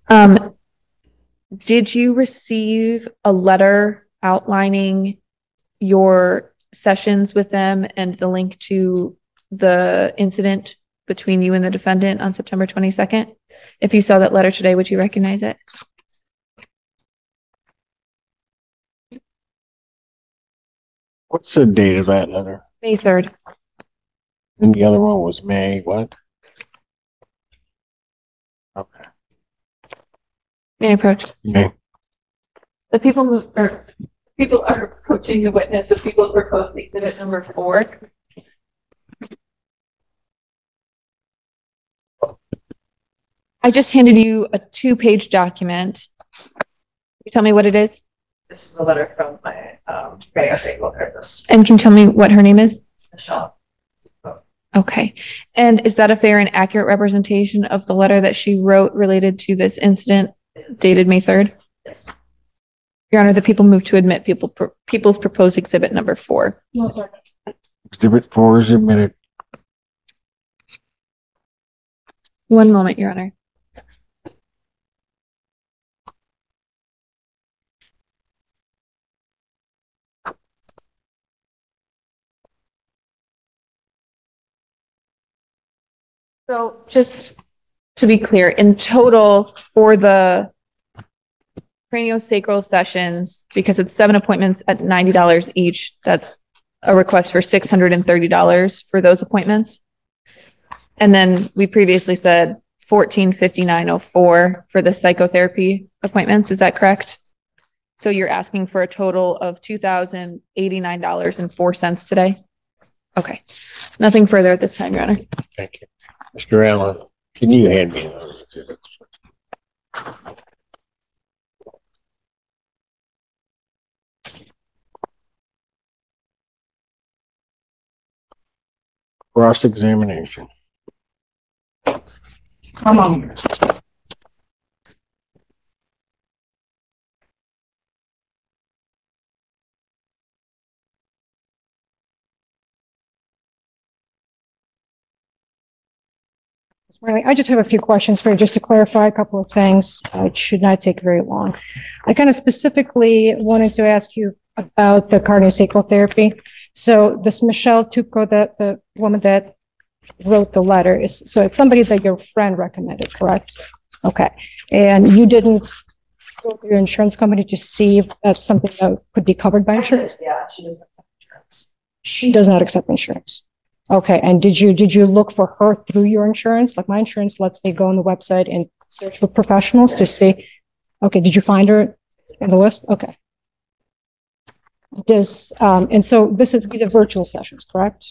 Um, did you receive a letter outlining your sessions with them and the link to the incident between you and the defendant on September twenty-second? If you saw that letter today, would you recognize it? What's the date of that letter? May third. And the other one was May what? Okay. May I approach? May. The people move, or people are approaching the witness. The people proposed exhibit number four. I just handed you a two-page document. Can you tell me what it is? This is a letter from my um, craniosacral therapist. And can you tell me what her name is? Michelle. Okay. And is that a fair and accurate representation of the letter that she wrote related to this incident dated May third? Yes. Your Honor, the people move to admit people pro people's proposed exhibit number four. No, exhibit four is admitted. One moment, Your Honor. So just to be clear, in total for the craniosacral sessions, because it's seven appointments at ninety dollars each, that's a request for six hundred thirty dollars for those appointments. And then we previously said fourteen fifty-nine oh four for the psychotherapy appointments. Is that correct? So you're asking for a total of two thousand eighty-nine dollars and four cents today? Okay. Nothing further at this time, Your Honor. Thank you. Mister Allen, can you hand me those exhibits? Cross-examination. Come on. I just have a few questions for you just to clarify a couple of things. It should not take very long. I kind of specifically wanted to ask you about the cardiosacral therapy. So this Michelle Tupko, that the woman that wrote the letter, is so it's somebody that your friend recommended, correct? Okay. And you didn't go to your insurance company to see if that's something that could be covered by insurance? Yeah, she doesn't accept insurance. She does not accept insurance. Okay, and did you did you look for her through your insurance? Like, my insurance lets me go on the website and search for professionals to see. Okay, did you find her in the list? Okay. This um, and so this is these are virtual sessions, correct?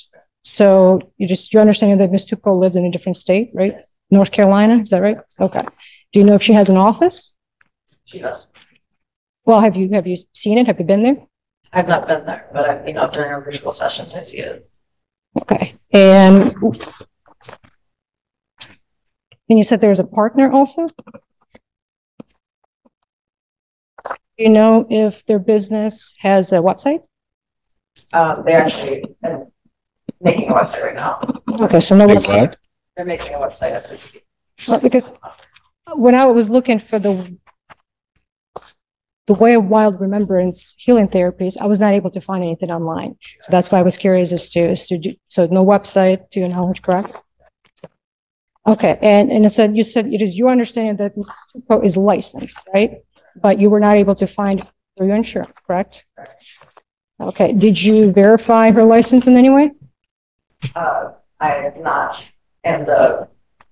So you just you're understanding that Miz Tupko lives in a different state, right? Yes. North Carolina, is that right? Okay. Do you know if she has an office? She does. Well, have you have you seen it? Have you been there? I've not been there, but I've been up during our virtual sessions. I see it. Okay, and and you said there was a partner also? Do you know if their business has a website? Um, they're actually making a website right now. Okay, so no website. They're making a website as we speak. Well, because when I was looking for the The Way of Wild Remembrance healing therapies, I was not able to find anything online. So that's why I was curious as to, as to do, so no website to your knowledge, correct? Okay, and, and it said, you said it is your understanding that Miz Tupko is licensed, right? But you were not able to find through your insurance, correct? Okay, did you verify her license in any way? Uh, I have not, and the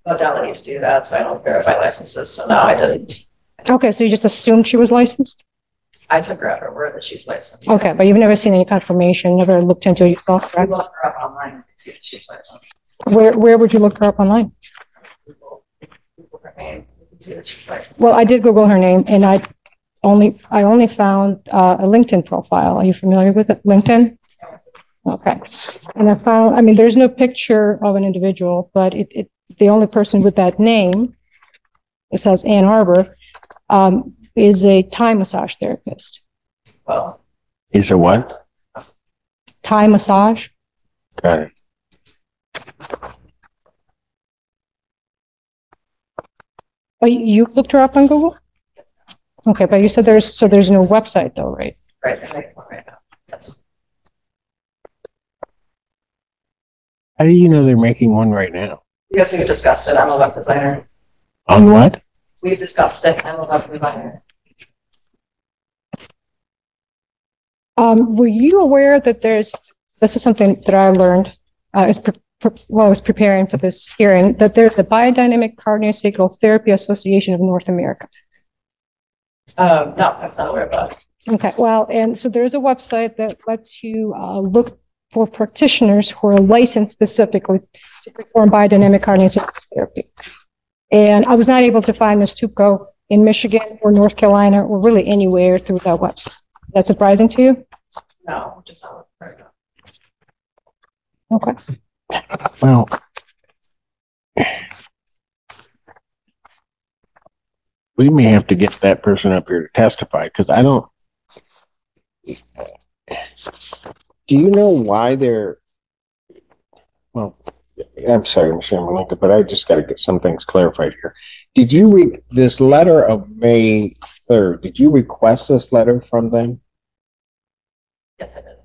modality to do that, so I don't verify licenses, so no, I didn't. Okay, so you just assumed she was licensed? I took her at her word that she's licensed. Yes. Okay, but you've never seen any confirmation, never looked into it yourself, correct? We looked her up online and see if she's licensed. Where, where would you look her up online? Google, Google her name and see if she's licensed. Well, I did Google her name, and I only I only found uh, a LinkedIn profile. Are you familiar with it? LinkedIn? Okay. And I found, I mean, there's no picture of an individual, but it, it the only person with that name, it says Ann Arbor, Um, is a Thai massage therapist. Well, is a what? Thai massage. Got it. But you looked her up on Google? Okay, but you said there's so there's no website though, right? Right, right, right now. Yes. How do you know they're making one right now? Because we've discussed it. I'm a web designer. On what? We've discussed it. I'm a web designer. Um, were you aware that there's, this is something that I learned uh, as pre pre while I was preparing for this hearing, that there's the Biodynamic Cardiosacral Therapy Association of North America? Um, no, I'm not aware of it. Okay, well, and so there's a website that lets you uh, look for practitioners who are licensed specifically to perform biodynamic cardiosacral therapy. And I was not able to find Miz Tupko in Michigan or North Carolina or really anywhere through that website. Is that surprising to you? No, just not right now. Okay. Well, we may have to get that person up here to testify because I don't. Do you know why they're? Well. I'm sorry, Michelle Malenka, but I just got to get some things clarified here. Did you read this letter of May third? Did you request this letter from them? Yes, I did.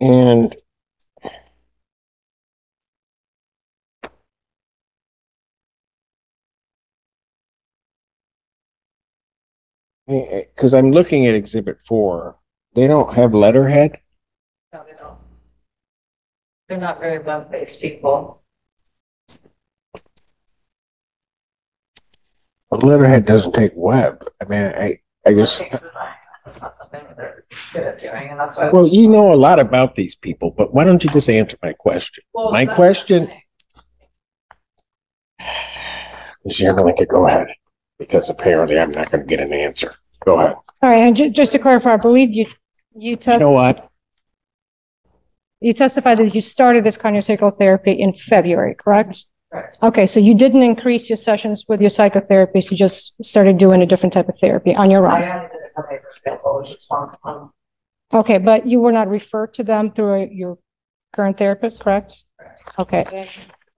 And because I'm looking at Exhibit four. They don't have letterhead? No, they don't. They're not very web-based people. Well, letterhead doesn't take web. I mean, I, I just... That takes design. That's not something that they're good at doing, and that's why... Well, you know a lot about these people, but why don't you just answer my question? Well, my question... Miz Yarmolenka, go ahead, because apparently I'm not going to get an answer. Go ahead. All right, and just to clarify, I believe you, you took. You know what? you testified that you started this craniosacral therapy in February, correct? Correct. Okay, so you didn't increase your sessions with your psychotherapists, you just started doing a different type of therapy on your own. I added a hyperventilation response on. Okay, but you were not referred to them through a, your current therapist, correct? Correct. Okay.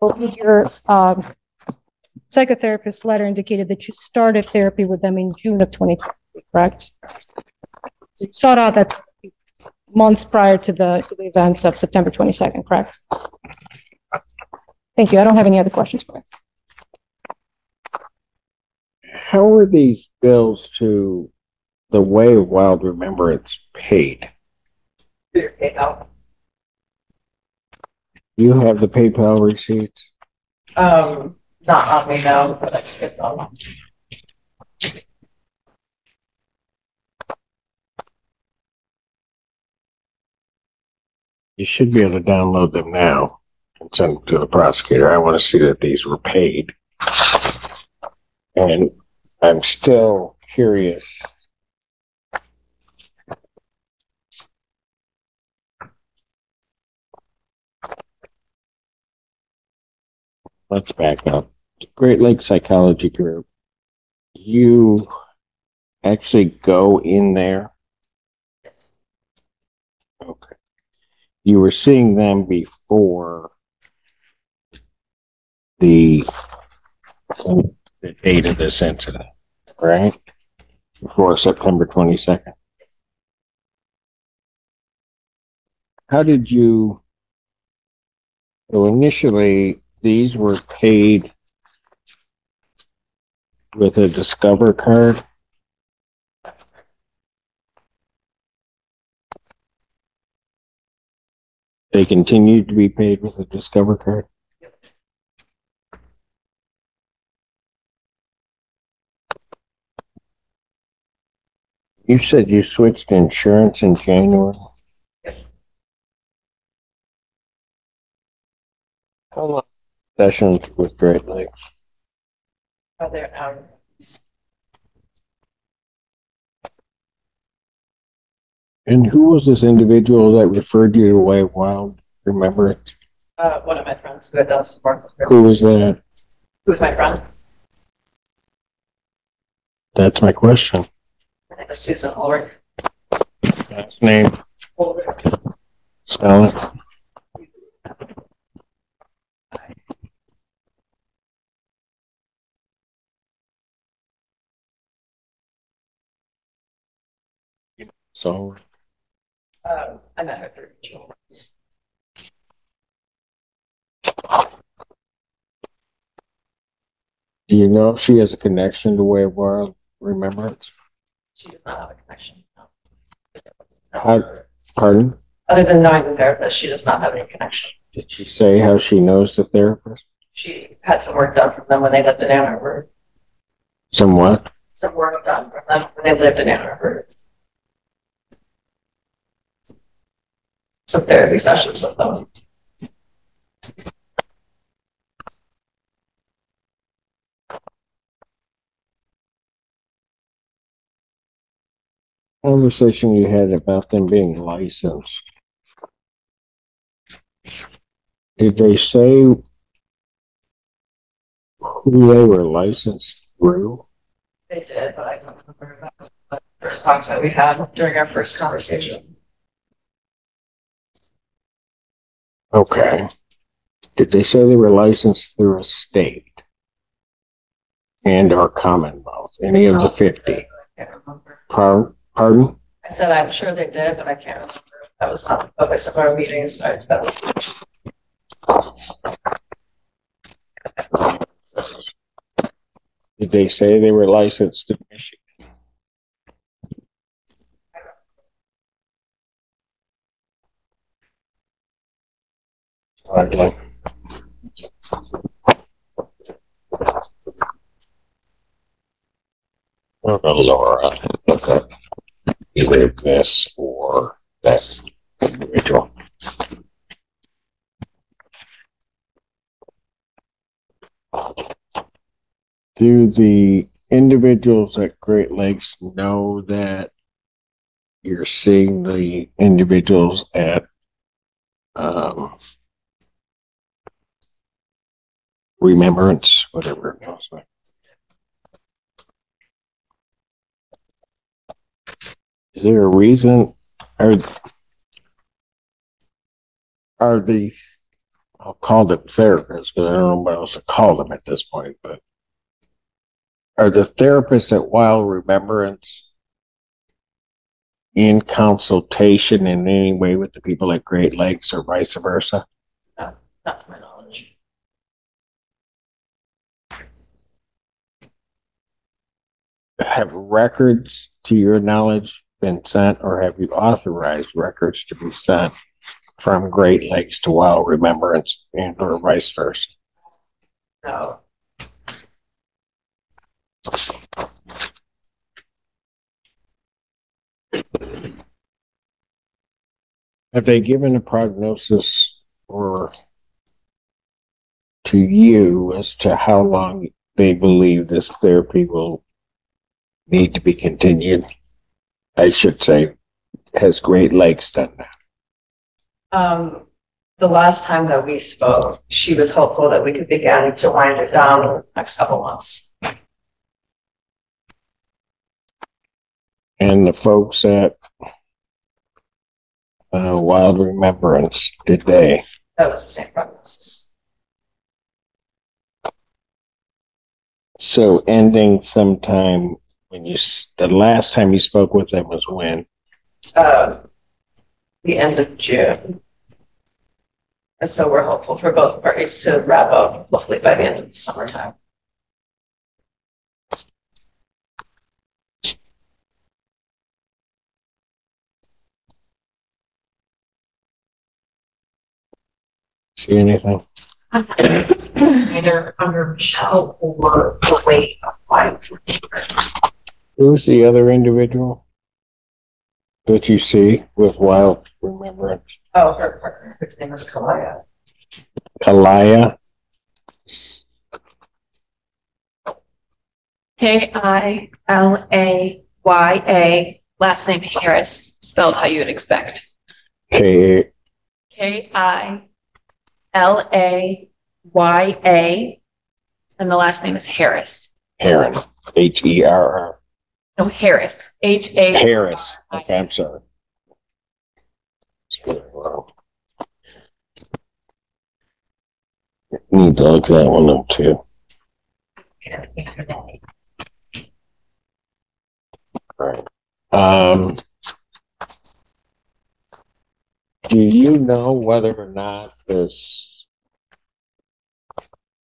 Well, your um, psychotherapist letter indicated that you started therapy with them in June of twenty twenty, correct? So you sought out that months prior to the, to the events of September twenty-second, correct? Thank you. I don't have any other questions for you. How are these bills to the Way of Wild Remembrance paid? They're paid out. You have the PayPal receipts? Um, not on me now, but I get them. You should be able to download them now and send them to the prosecutor. I want to see that these were paid. And I'm still curious. Let's back up. Great Lakes Psychology Group, you actually go in there? Yes. Okay. You were seeing them before the, the date of this incident, right? Before September twenty-second. How did you, so initially, these were paid with a Discover card. They continued to be paid with a Discover card. Yep. You said you switched insurance in January. Yep. How long? Sessions with Great Lakes. Oh, they're out. And who was this individual that referred you to Way of Wild? Remember it? Uh, one of my friends who had done support. Who was that? Who was my friend? That's my question. Her name is Susan Ulrich. Last name. Ulrich. Spell it. So, uh, I met her through Michelle. Do you know if she has a connection to Way of Wild Remembrance? She does not have a connection. No. How, pardon? Other than knowing the therapist, she does not have any connection. Did she say how she knows the therapist? She had some work done from them when they lived in Ann Arbor. Some what? Some work done from them when they lived in Ann Arbor. Some therapy sessions with them. Conversation you had about them being licensed. Did they say who they were licensed through? They did, but I don't remember that. But the first talks that we had during our first conversation. Okay. Did they say they were licensed through a state and or Commonwealth? Any of the fifty? I can't remember. Par pardon? I said I'm sure they did, but I can't remember. That was not but by some of our meetings. Sorry, that was... Did they say they were licensed in Michigan? Okay. We're going to Laura look up either this or that individual. Do the individuals at Great Lakes know that you're seeing the individuals at um, remembrance, whatever it was. Is there a reason? Are, are these, I'll call them therapists, because I don't know what else to call them at this point, but are the therapists at Wild Remembrance in consultation in any way with the people at Great Lakes or vice versa? No, not to my knowledge. Have records, to your knowledge, been sent, or have you authorized records to be sent from Great Lakes to Wild Remembrance and or vice versa? No. Have they given a prognosis or to you as to how long they believe this therapy will need to be continued? I should say, has Great Lakes done that? Um, the last time that we spoke, she was hopeful that we could begin to wind it down in the next couple months. And the folks at uh, Wild Remembrance, did they? That was the same prognosis. So ending sometime when you, the last time you spoke with them was when? Uh, the end of June. And so we're hopeful for both parties to wrap up, hopefully by the end of the summertime. See anything? Either under Michelle or the Way of Wild Remembrance. Who's the other individual that you see with Wild Remembrance? Oh, her partner. His name is Kilaya. Kilaya. K I L A Y A. Last name Harris, spelled how you would expect. K. K I. L A Y A, and the last name is Harris. Heron, H E R R. No, Harris, H A. Harris. Okay, I'm sorry. Need to look that one up too. All right. Um. Do you know whether or not this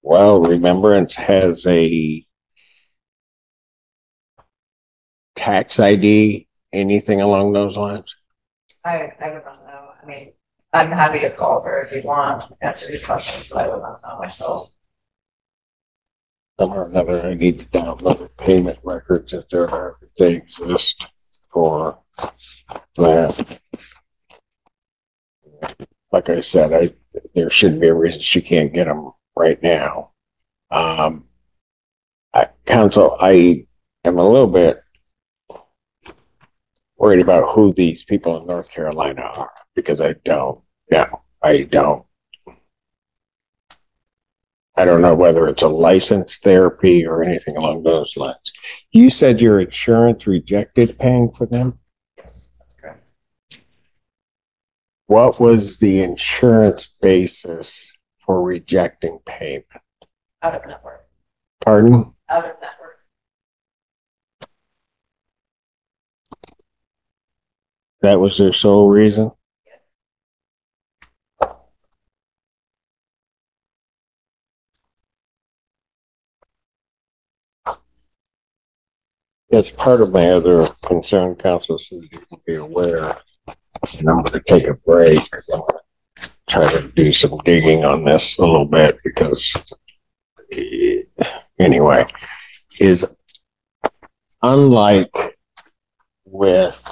Wild Remembrance has a tax I D, anything along those lines? I, I don't know. I mean, I'm happy to call her if you want to answer these questions, but I don't know myself. Somehow or another, I need to download the payment records if there are, if they exist for that. Like I said, I, there shouldn't be a reason she can't get them right now. Um, I, Council, I am a little bit worried about who these people in North Carolina are, because I don't know. I don't. I don't know whether it's a licensed therapy or anything along those lines. You said your insurance rejected paying for them? What was the insurance basis for rejecting payment? Out of network. Pardon? Out of network. That was their sole reason? Yes. That's part of my other concern, Council, so you can be aware. And I'm going to take a break. I'm going to try to do some digging on this a little bit, because anyway, is unlike with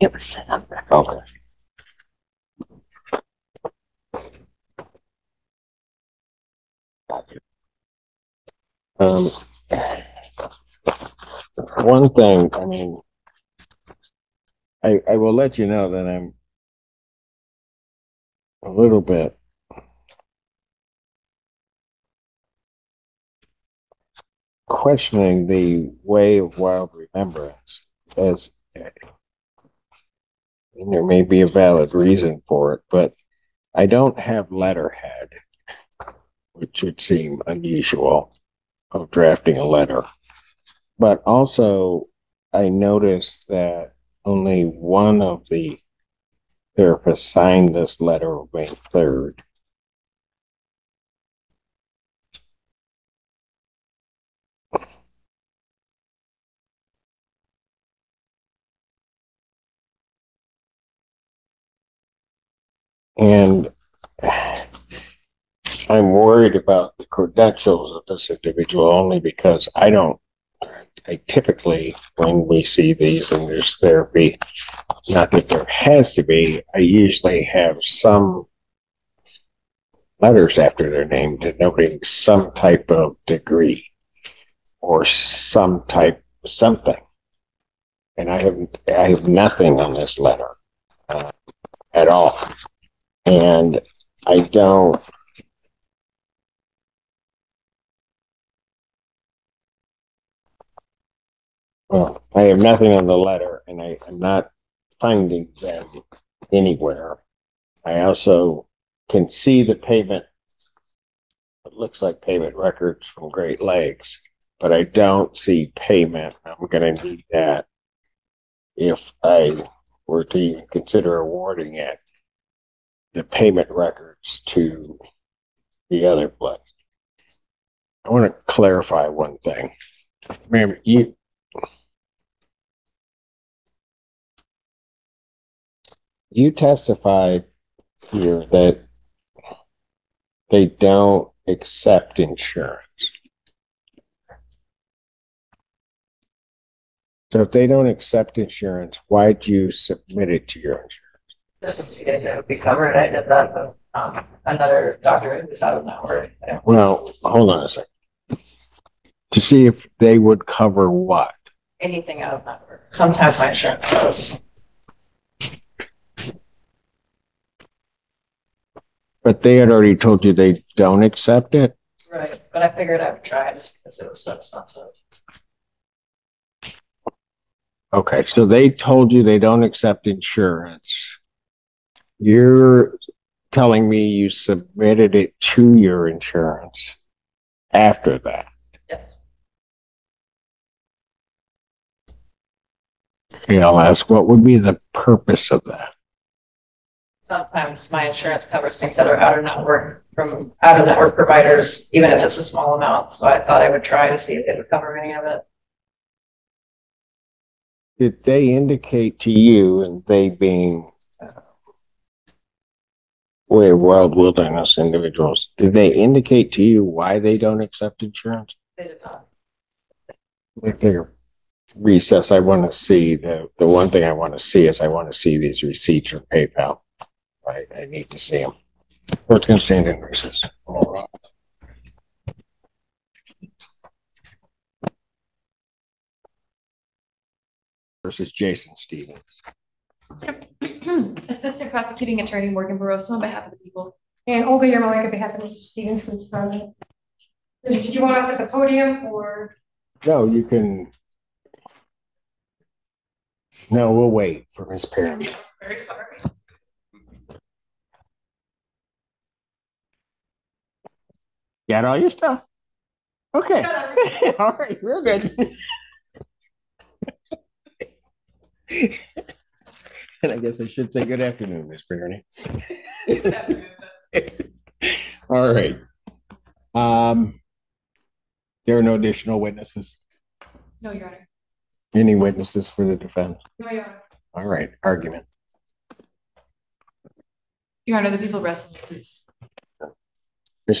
it was set up. Okay. Um, one thing, I mean, I, I will let you know that I'm a little bit questioning the Way of Wild Remembrance, as and there may be a valid reason for it, but I don't have letterhead, which would seem unusual of drafting a letter. But also, I noticed that only one of the therapists signed this letter of May third. And I'm worried about the credentials of this individual only because I don't, I typically, when we see these in this therapy, not that there has to be, I usually have some letters after their name denoting some type of degree or some type of something. And I have, I have nothing on this letter uh, at all. And I don't, well, I have nothing on the letter, and I, I'm not finding them anywhere. I also can see the payment, it looks like payment records from Great Lakes, but I don't see payment. I'm going to need that if I were to even consider awarding it. The payment records to the other place. I want to clarify one thing. Ma'am, you you testified here that they don't accept insurance. So if they don't accept insurance, why do you submit it to your insurance? Just to see if it would be covered. I did that, but um, another doctor is out of network. Well, hold on a second. To see if they would cover what? Anything out of network. Sometimes my insurance does. But they had already told you they don't accept it? Right, but I figured I would try just because it was so expensive. Okay, so they told you they don't accept insurance. You're telling me you submitted it to your insurance after that? Yes. Okay, I'll ask, what would be the purpose of that? Sometimes my insurance covers things that are out of network from out of network providers, even if it's a small amount. So I thought I would try to see if they would cover any of it. Did they indicate to you, and they being Way of Wild Wilderness individuals, did they indicate to you why they don't accept insurance? They did not. Okay. Recess, I want to see, the, the one thing I want to see is I want to see these receipts from PayPal. Right? I need to see them. We're going to stand in recess. All right. Versus Jason Stevens. Assistant Prosecuting Attorney Morgan Barroso on behalf of the people. And Olga Yermolek on behalf of Mister Stevens, who's present. Did you want us at the podium or? No, you can. No, we'll wait for Miz Perry. Very sorry. Got all your stuff? Okay. All right, we're good. And I guess I should say good afternoon, Miz Barney. All right. Um, there are no additional witnesses? No, Your Honor. Any witnesses for the defense? No, Your Honor. All right. Argument. Your Honor, the people rest in peace.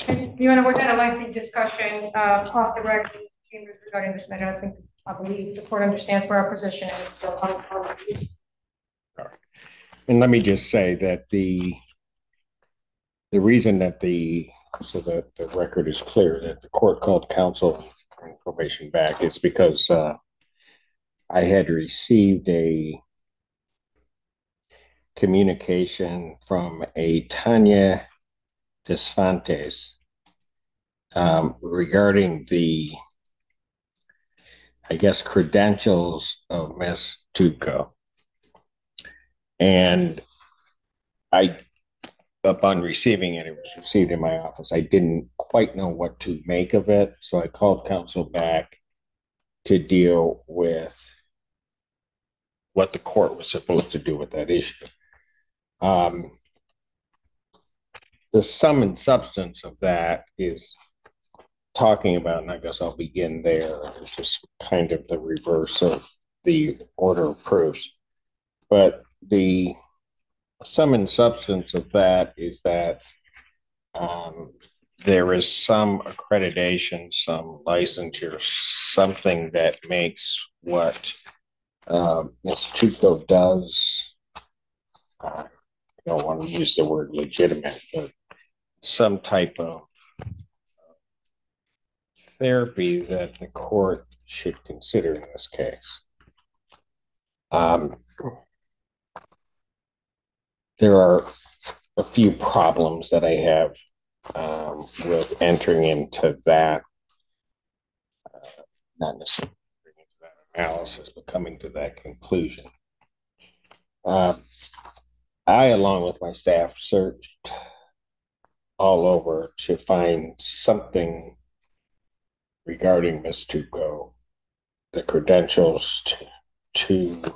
Your Honor, we're going to lengthy discussion uh, off the record regarding this matter. I think, I believe the court understands where our position is. So on, on And let me just say that the the reason that the so that the record is clear that the court called counsel information back is because uh, I had received a communication from a Tanya Desfantes um, regarding the, I guess, credentials of Miz Tupko. And I, upon receiving it, it was received in my office. I didn't quite know what to make of it, so I called counsel back to deal with what the court was supposed to do with that issue. Um, the sum and substance of that is talking about, and I guess I'll begin there, it's just kind of the reverse of the order of proofs. But the sum and substance of that is that um, there is some accreditation, some licensure, something that makes what uh, Miz Tupko does, uh, I don't want to use the word legitimate, but some type of therapy that the court should consider in this case. Um, there are a few problems that I have um, with entering into that, uh, not necessarily into that analysis, but coming to that conclusion. Uh, I, along with my staff, searched all over to find something regarding Miz Tupko, the credentials to, to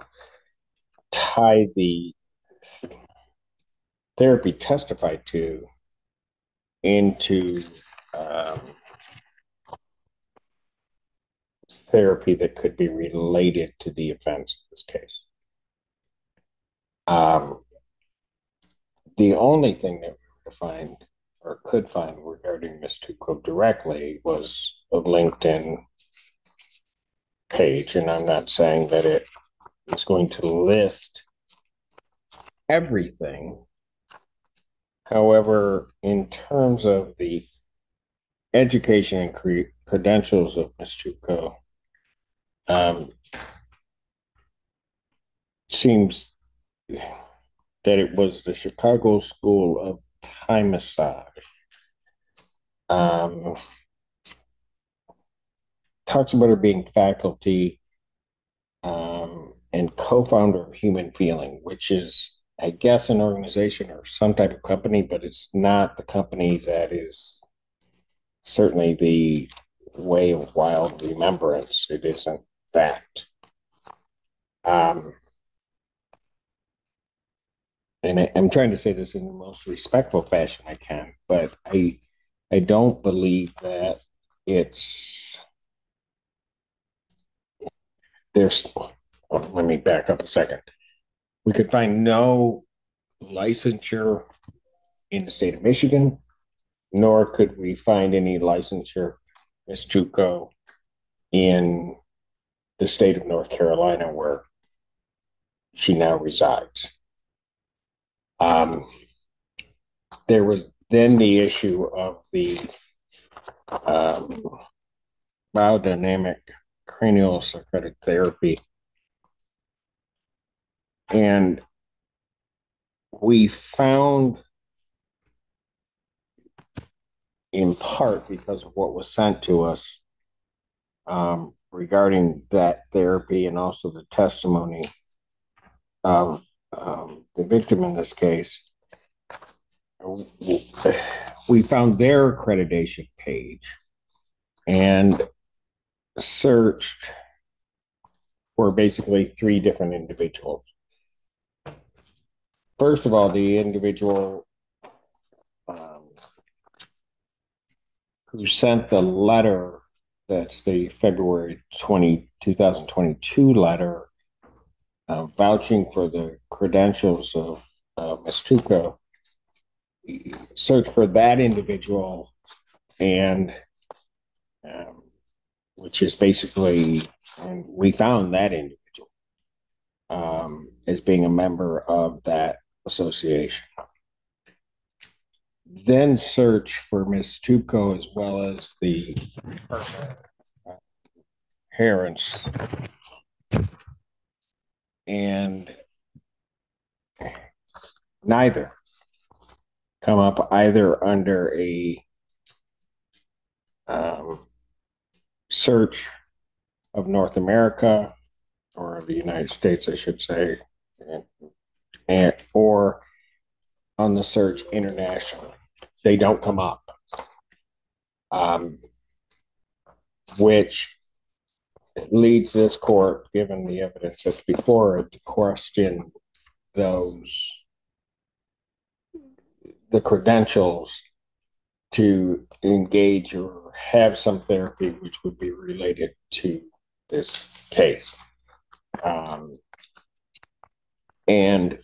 tie the therapy testified to into um, therapy that could be related to the offense in this case. Um, the only thing that we were to find or could find regarding Miz Tupko directly was a LinkedIn page, and I'm not saying that it is going to list everything. However, in terms of the education and credentials of Miz Tupko, um, seems that it was the Chicago School of Thai Massage. Um, talks about her being faculty um, and co-founder of Human Feeling, which is, I guess, an organization or some type of company, but it's not the company that is certainly the Way of Wild Remembrance. It isn't that. Um, and I, I'm trying to say this in the most respectful fashion I can, but I, I don't believe that it's, there's, well, let me back up a second. We could find no licensure in the state of Michigan, nor could we find any licensure, Miz Tupko, in the state of North Carolina, where she now resides. Um, there was then the issue of the um, biodynamic cranial sacrotic therapy. And we found, in part because of what was sent to us um, regarding that therapy and also the testimony of um, the victim in this case, we found their accreditation page and searched for basically three different individuals. First of all, the individual um, who sent the letter, that's the February twentieth, two thousand twenty-two letter, uh, vouching for the credentials of uh, Miz Tupko, search for that individual, and um, which is basically, and we found that individual um, as being a member of that association. Then search for Miz Tupko as well as the parents and neither come up either under a um, search of North America or of the United States, I should say, and, and or on the search internationally. They don't come up, um, which leads this court, given the evidence that's before it, to question those, the credentials to engage or have some therapy which would be related to this case. Um, and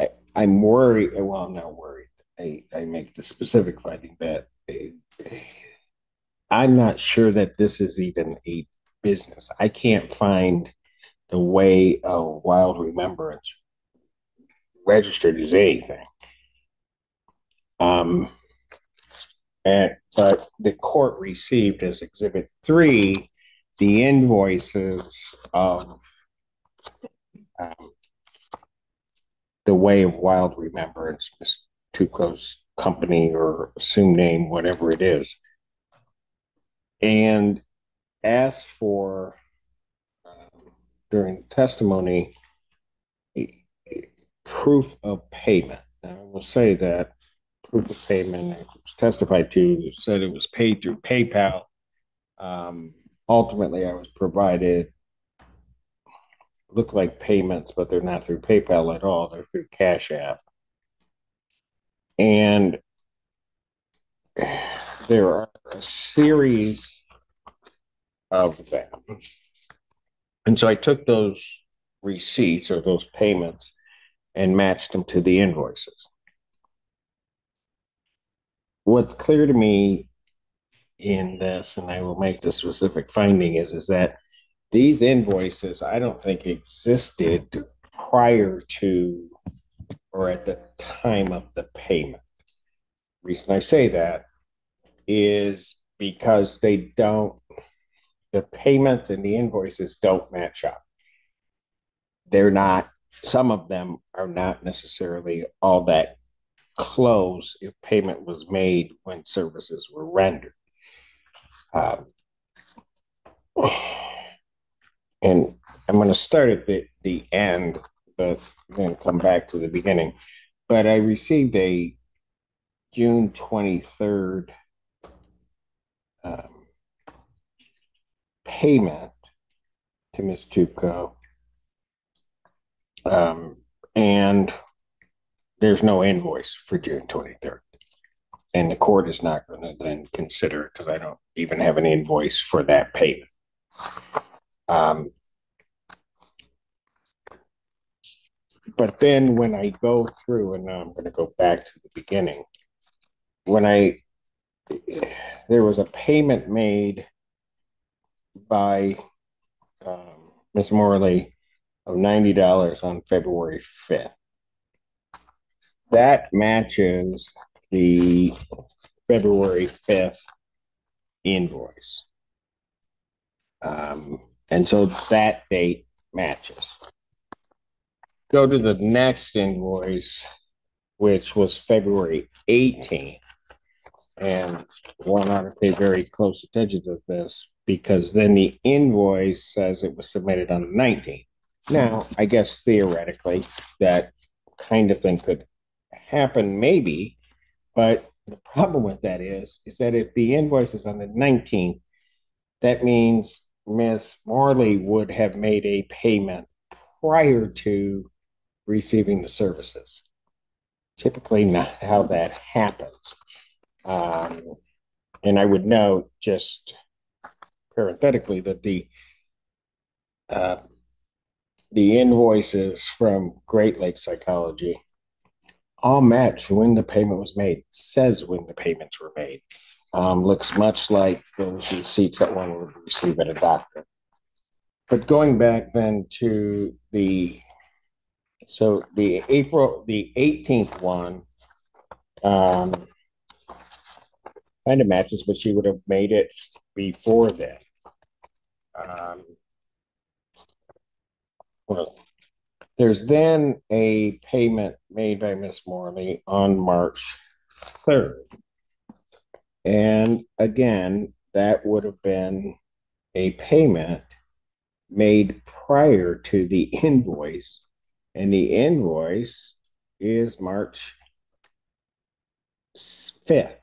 I, I'm worried, well, I'm not worried. I, I make the specific finding that I, I'm not sure that this is even a business. I can't find the Way of Wild Remembrance registered as anything. Um, and, but the court received as Exhibit three the invoices of um, the Way of Wild Remembrance, Miz Tupko's company or assumed name, whatever it is, and asked for, um, during testimony, proof of payment. Now, I will say that proof of payment it was testified to, said it was paid through PayPal. Um, ultimately, I was provided, look like payments, but they're not through PayPal at all. They're through Cash App. And there are a series of them. And so I took those receipts or those payments and matched them to the invoices. What's clear to me in this, and I will make the specific finding, is, is that these invoices, I don't think existed prior to or at the time of the payment. The reason I say that is because they don't, the payments and the invoices don't match up. They're not, some of them are not necessarily all that close if payment was made when services were rendered. Um, and I'm going to start at the, the end, but then come back to the beginning. But I received a June twenty-third um, payment to Miz Tupko. Um, and there's no invoice for June twenty-third. And the court is not going to then consider it because I don't even have an invoice for that payment. Um, but then when I go through, and now I'm going to go back to the beginning, when I, there was a payment made by um, Miz Morley of ninety dollars on February fifth. That matches the February fifth invoice. Um, and so that date matches. Go to the next invoice, which was February eighteenth. And one ought to pay very close attention to this because then the invoice says it was submitted on the nineteenth. Now, I guess theoretically that kind of thing could happen, maybe, but the problem with that is, is that if the invoice is on the nineteenth, that means Miz Morley would have made a payment prior to receiving the services. Typically not how that happens. Um, and I would note just parenthetically that the uh, the invoices from Great Lakes Psychology all match when the payment was made, says when the payments were made. Um, looks much like those receipts that one would receive at a doctor. But going back then to the, so the April, the eighteenth one, um, kind of matches, but she would have made it before then. Um, Morley. There's then a payment made by Miz Morley on March third. And again, that would have been a payment made prior to the invoice. And the invoice is March fifth.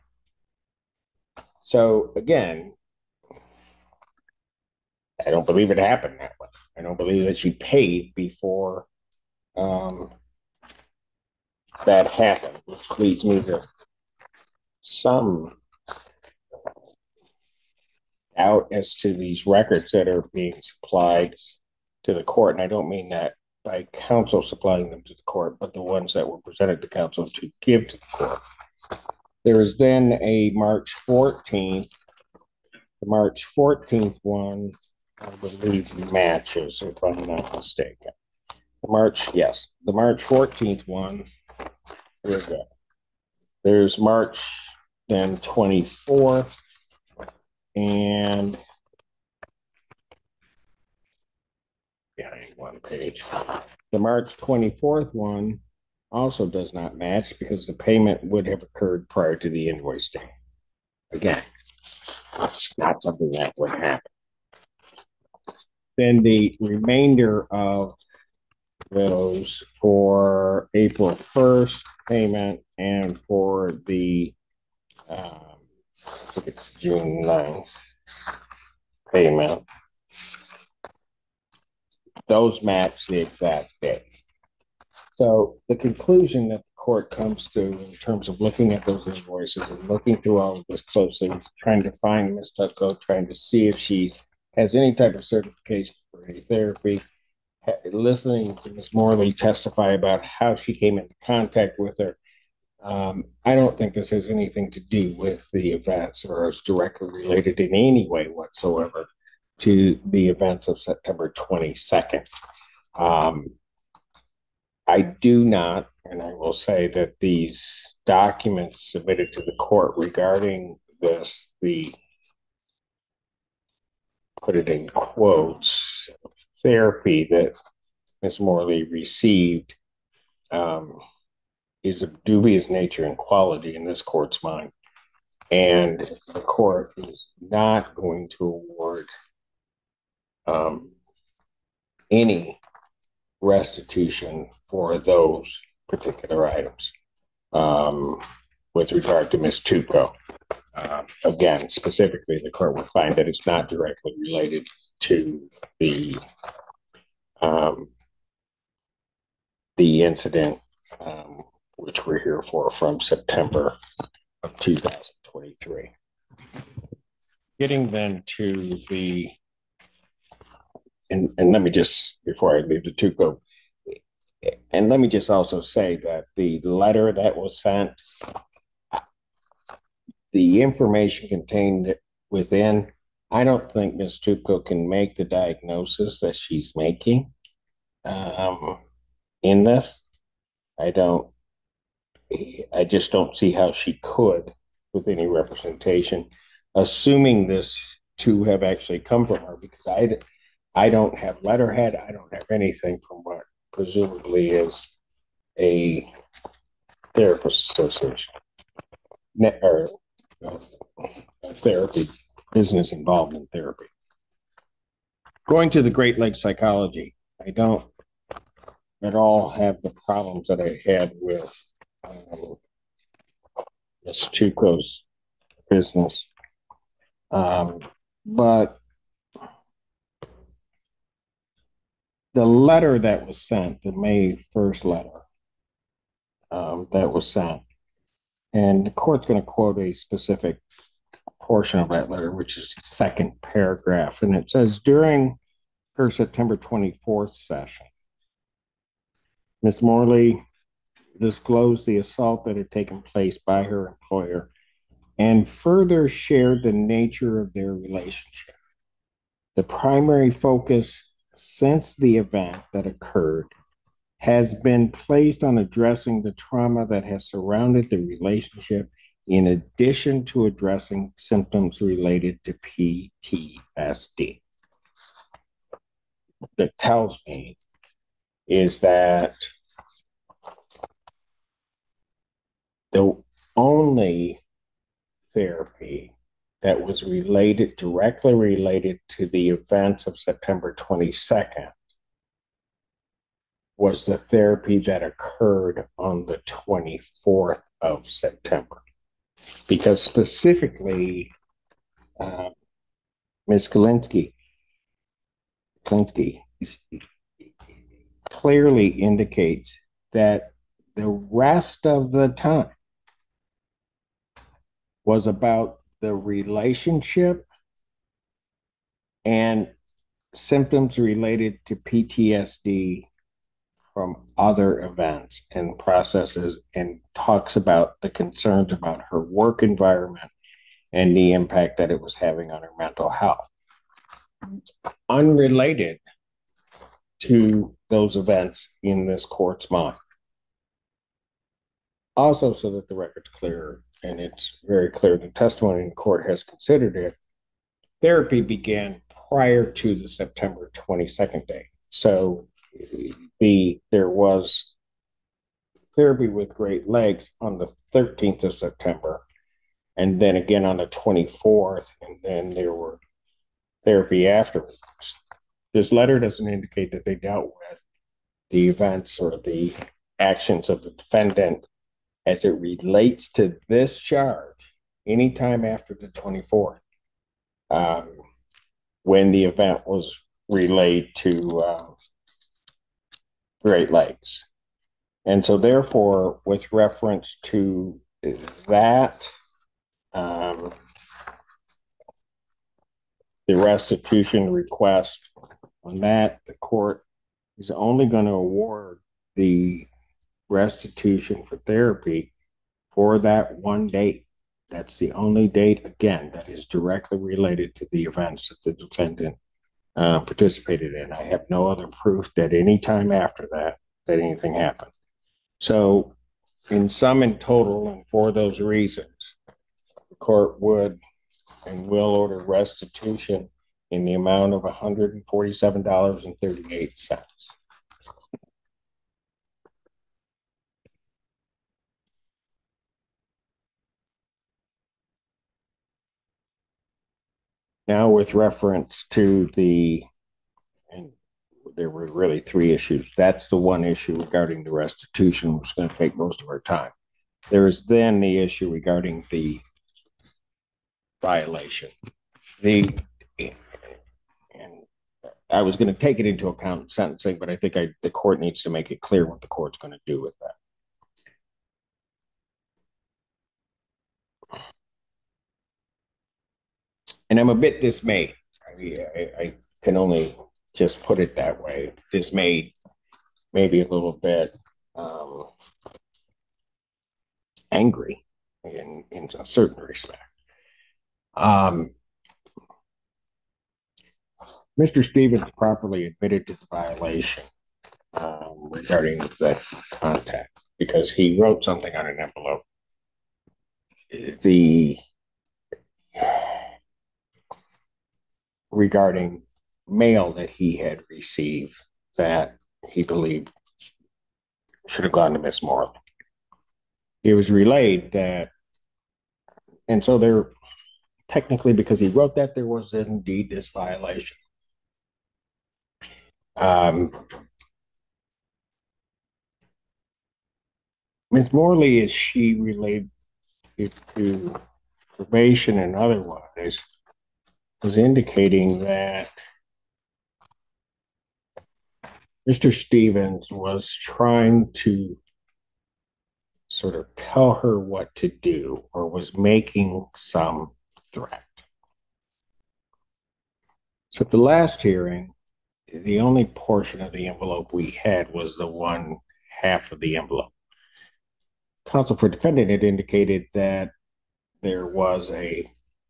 So again, I don't believe it happened that way. I don't believe that she paid before um, that happened, which leads me to some doubt as to these records that are being supplied to the court. And I don't mean that by counsel supplying them to the court, but the ones that were presented to counsel to give to the court. There is then a March fourteenth. The March fourteenth one, I believe, matches, if I'm not mistaken. The March, yes, the March fourteenth one, here's that. There's March, then twenty-fourth, and behind one page. The March twenty-fourth one also does not match because the payment would have occurred prior to the invoice date. Again, it's not something that would happen. Then the remainder of those for April first payment and for the um, I think it's June ninth payment, those match the exact date. So the conclusion that the court comes to in terms of looking at those invoices and looking through all of this closely, trying to find Miz Tupko, trying to see if she has any type of certification for any therapy, listening to Miz Morley testify about how she came into contact with her. Um, I don't think this has anything to do with the events or is directly related in any way whatsoever to the events of September twenty-second. Um, I do not, and I will say that these documents submitted to the court regarding this, the, put it in quotes, therapy that Miz Morley received um, is of dubious nature and quality in this court's mind. And the court is not going to award um, any restitution for those particular items um, with regard to Miz Tupko. Um, again, specifically, the court will find that it's not directly related to the um, the incident um, which we're here for from September of two thousand twenty-three. Getting then to the and, and let me just, before I leave the Tupko, and let me just also say that the letter that was sent, the information contained within, I don't think Miz Tupko can make the diagnosis that she's making um, in this. I don't, I just don't see how she could with any representation, assuming this to have actually come from her, because I, I don't have letterhead. I don't have anything from what presumably is a therapist association or a therapy business involved in therapy. Going to the Great Lakes Psychology, I don't at all have the problems that I had with um, Miz Tupko's business, um, but the letter that was sent, the May first letter um, that was sent, and the court's going to quote a specific portion of that letter, which is the second paragraph, and it says, during her September twenty-fourth session, Miz Morley disclosed the assault that had taken place by her employer and further shared the nature of their relationship. The primary focus since the event that occurred has been placed on addressing the trauma that has surrounded the relationship, in addition to addressing symptoms related to P T S D. That tells me is that the only therapy that was related, directly related to the events of September twenty-second was the therapy that occurred on the twenty-fourth of September. Because specifically, uh, Miz Klinski, Klinski clearly indicates that the rest of the time was about the relationship and symptoms related to P T S D from other events and processes, and talks about the concerns about her work environment and the impact that it was having on her mental health, unrelated to those events in this court's mind. Also, so that the record's clear, and it's very clear the testimony in court has considered it, therapy began prior to the September twenty-second date. So the there was therapy with Great Lakes on the thirteenth of September, and then again on the twenty-fourth, and then there were therapy afterwards. This letter doesn't indicate that they dealt with the events or the actions of the defendant as it relates to this charge anytime after the twenty-fourth, um, when the event was relayed to uh, Great Lakes. And so therefore, with reference to that, um, the restitution request on that, the court is only going to award the restitution for therapy for that one date. That's the only date, again, that is directly related to the events that the defendant uh, participated in. I have no other proof that any time after that, that anything happened. So in sum and total, and for those reasons, the court would and will order restitution in the amount of one hundred forty-seven dollars and thirty-eight cents. Now, with reference to the, and there were really three issues. That's the one issue regarding the restitution, which is going to take most of our time. There is then the issue regarding the violation. The, and I was going to take it into account in sentencing, but I think I, the court needs to make it clear what the court's going to do with that. And I'm a bit dismayed. I mean, I, I can only just put it that way. Dismayed, maybe a little bit um, angry in, in a certain respect. Um, Mister Stevens properly admitted to the violation um, regarding that contact because he wrote something on an envelope. The... regarding mail that he had received that he believed should have gone to Miss Morley. It was relayed that, and so there, technically because he wrote that, there was indeed this violation. Um, Miss Morley, as she relayed it to probation and otherwise, was indicating that Mister Stevens was trying to sort of tell her what to do, or was making some threat. So at the last hearing, the only portion of the envelope we had was the one half of the envelope. Counsel for defendant had indicated that there was a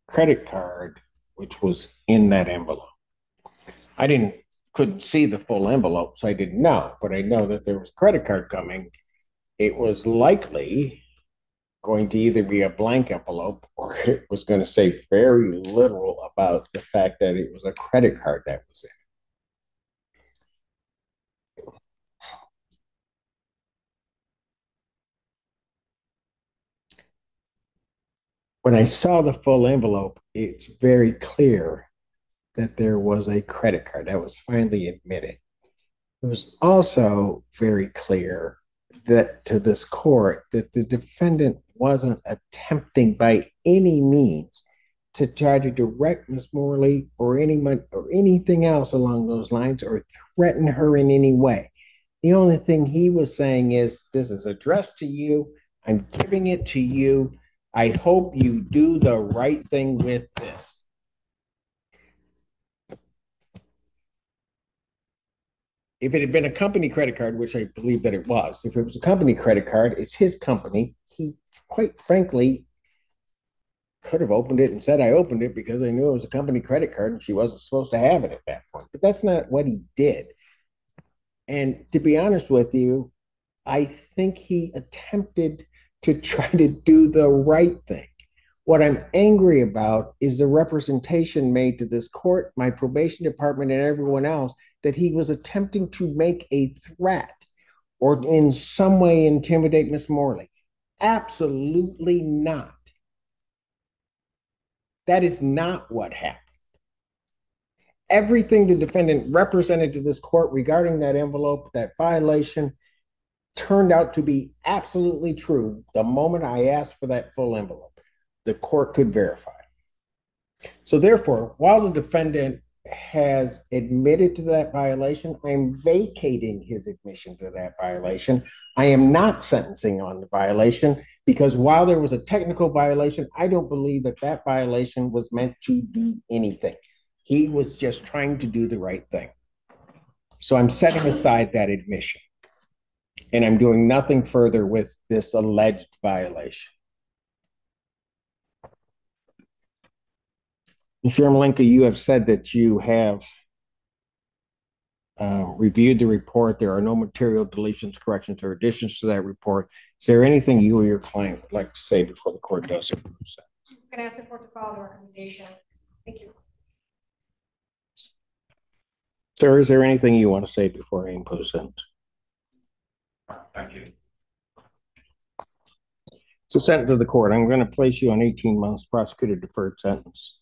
credit card which was in that envelope. I didn't, couldn't see the full envelope, so I didn't know, but I know that there was a credit card coming. It was likely going to either be a blank envelope, or it was going to say very little about the fact that it was a credit card that was in it. when I saw the full envelope, it's very clear that there was a credit card that was finally admitted. It was also very clear that to this court that the defendant wasn't attempting by any means to try to direct Miz Morley or anyone or anything else along those lines or threaten her in any way. The only thing he was saying is, this is addressed to you. I'm giving it to you. I hope you do the right thing with this. If it had been a company credit card, which I believe that it was, if it was a company credit card, it's his company. He, quite frankly, could have opened it and said, I opened it because I knew it was a company credit card and she wasn't supposed to have it at that point. But that's not what he did. And to be honest with you, I think he attempted to try to do the right thing. What I'm angry about is the representation made to this court, my probation department, and everyone else that he was attempting to make a threat or in some way intimidate Miz Morley. Absolutely not. That is not what happened. Everything the defendant represented to this court regarding that envelope, that violation, turned out to be absolutely true the moment I asked for that full envelope. The court could verify. So therefore, while the defendant has admitted to that violation, I'm vacating his admission to that violation. I am not sentencing on the violation because while there was a technical violation, I don't believe that that violation was meant to do anything. He was just trying to do the right thing. So I'm setting aside that admission and I'm doing nothing further with this alleged violation. Mister Malenka, you have said that you have uh, reviewed the report. There are no material deletions, corrections, or additions to that report. Is there anything you or your client would like to say before the court does it? I'm going to ask the court to follow the recommendation. Thank you. Sir, is there anything you want to say before I impose sentence? Thank you. It's a sentence of the court. I'm going to place you on eighteen months prosecutor deferred sentence.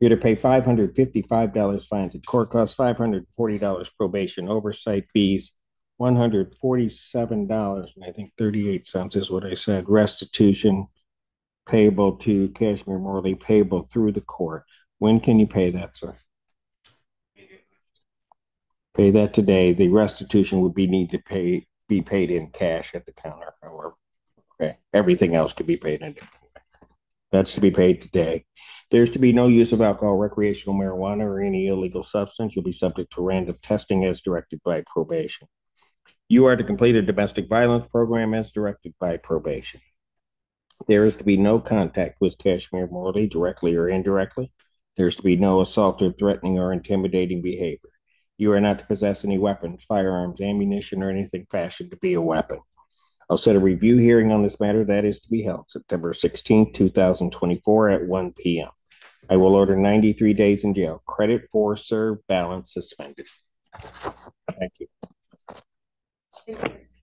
You're to pay five hundred fifty-five dollars fines at court costs, five hundred forty dollars probation oversight fees, one hundred forty-seven dollars and I think thirty-eight cents is what I said, restitution payable to Kashmir Morley, payable through the court. When can you pay that, sir? Pay that today. The restitution would be need to pay be paid in cash at the counter, or okay, everything else could be paid in different way. That's to be paid today. There's to be no use of alcohol, recreational marijuana, or any illegal substance. You'll be subject to random testing as directed by probation. You are to complete a domestic violence program as directed by probation. There is to be no contact with Kashmir Morley, directly or indirectly. There's to be no assault or threatening or intimidating behavior. You are not to possess any weapons, firearms, ammunition, or anything fashioned to be a weapon. I'll set a review hearing on this matter that is to be held September sixteenth, two thousand twenty-four at one p m I will order ninety-three days in jail. Credit for served, balance suspended. Thank you.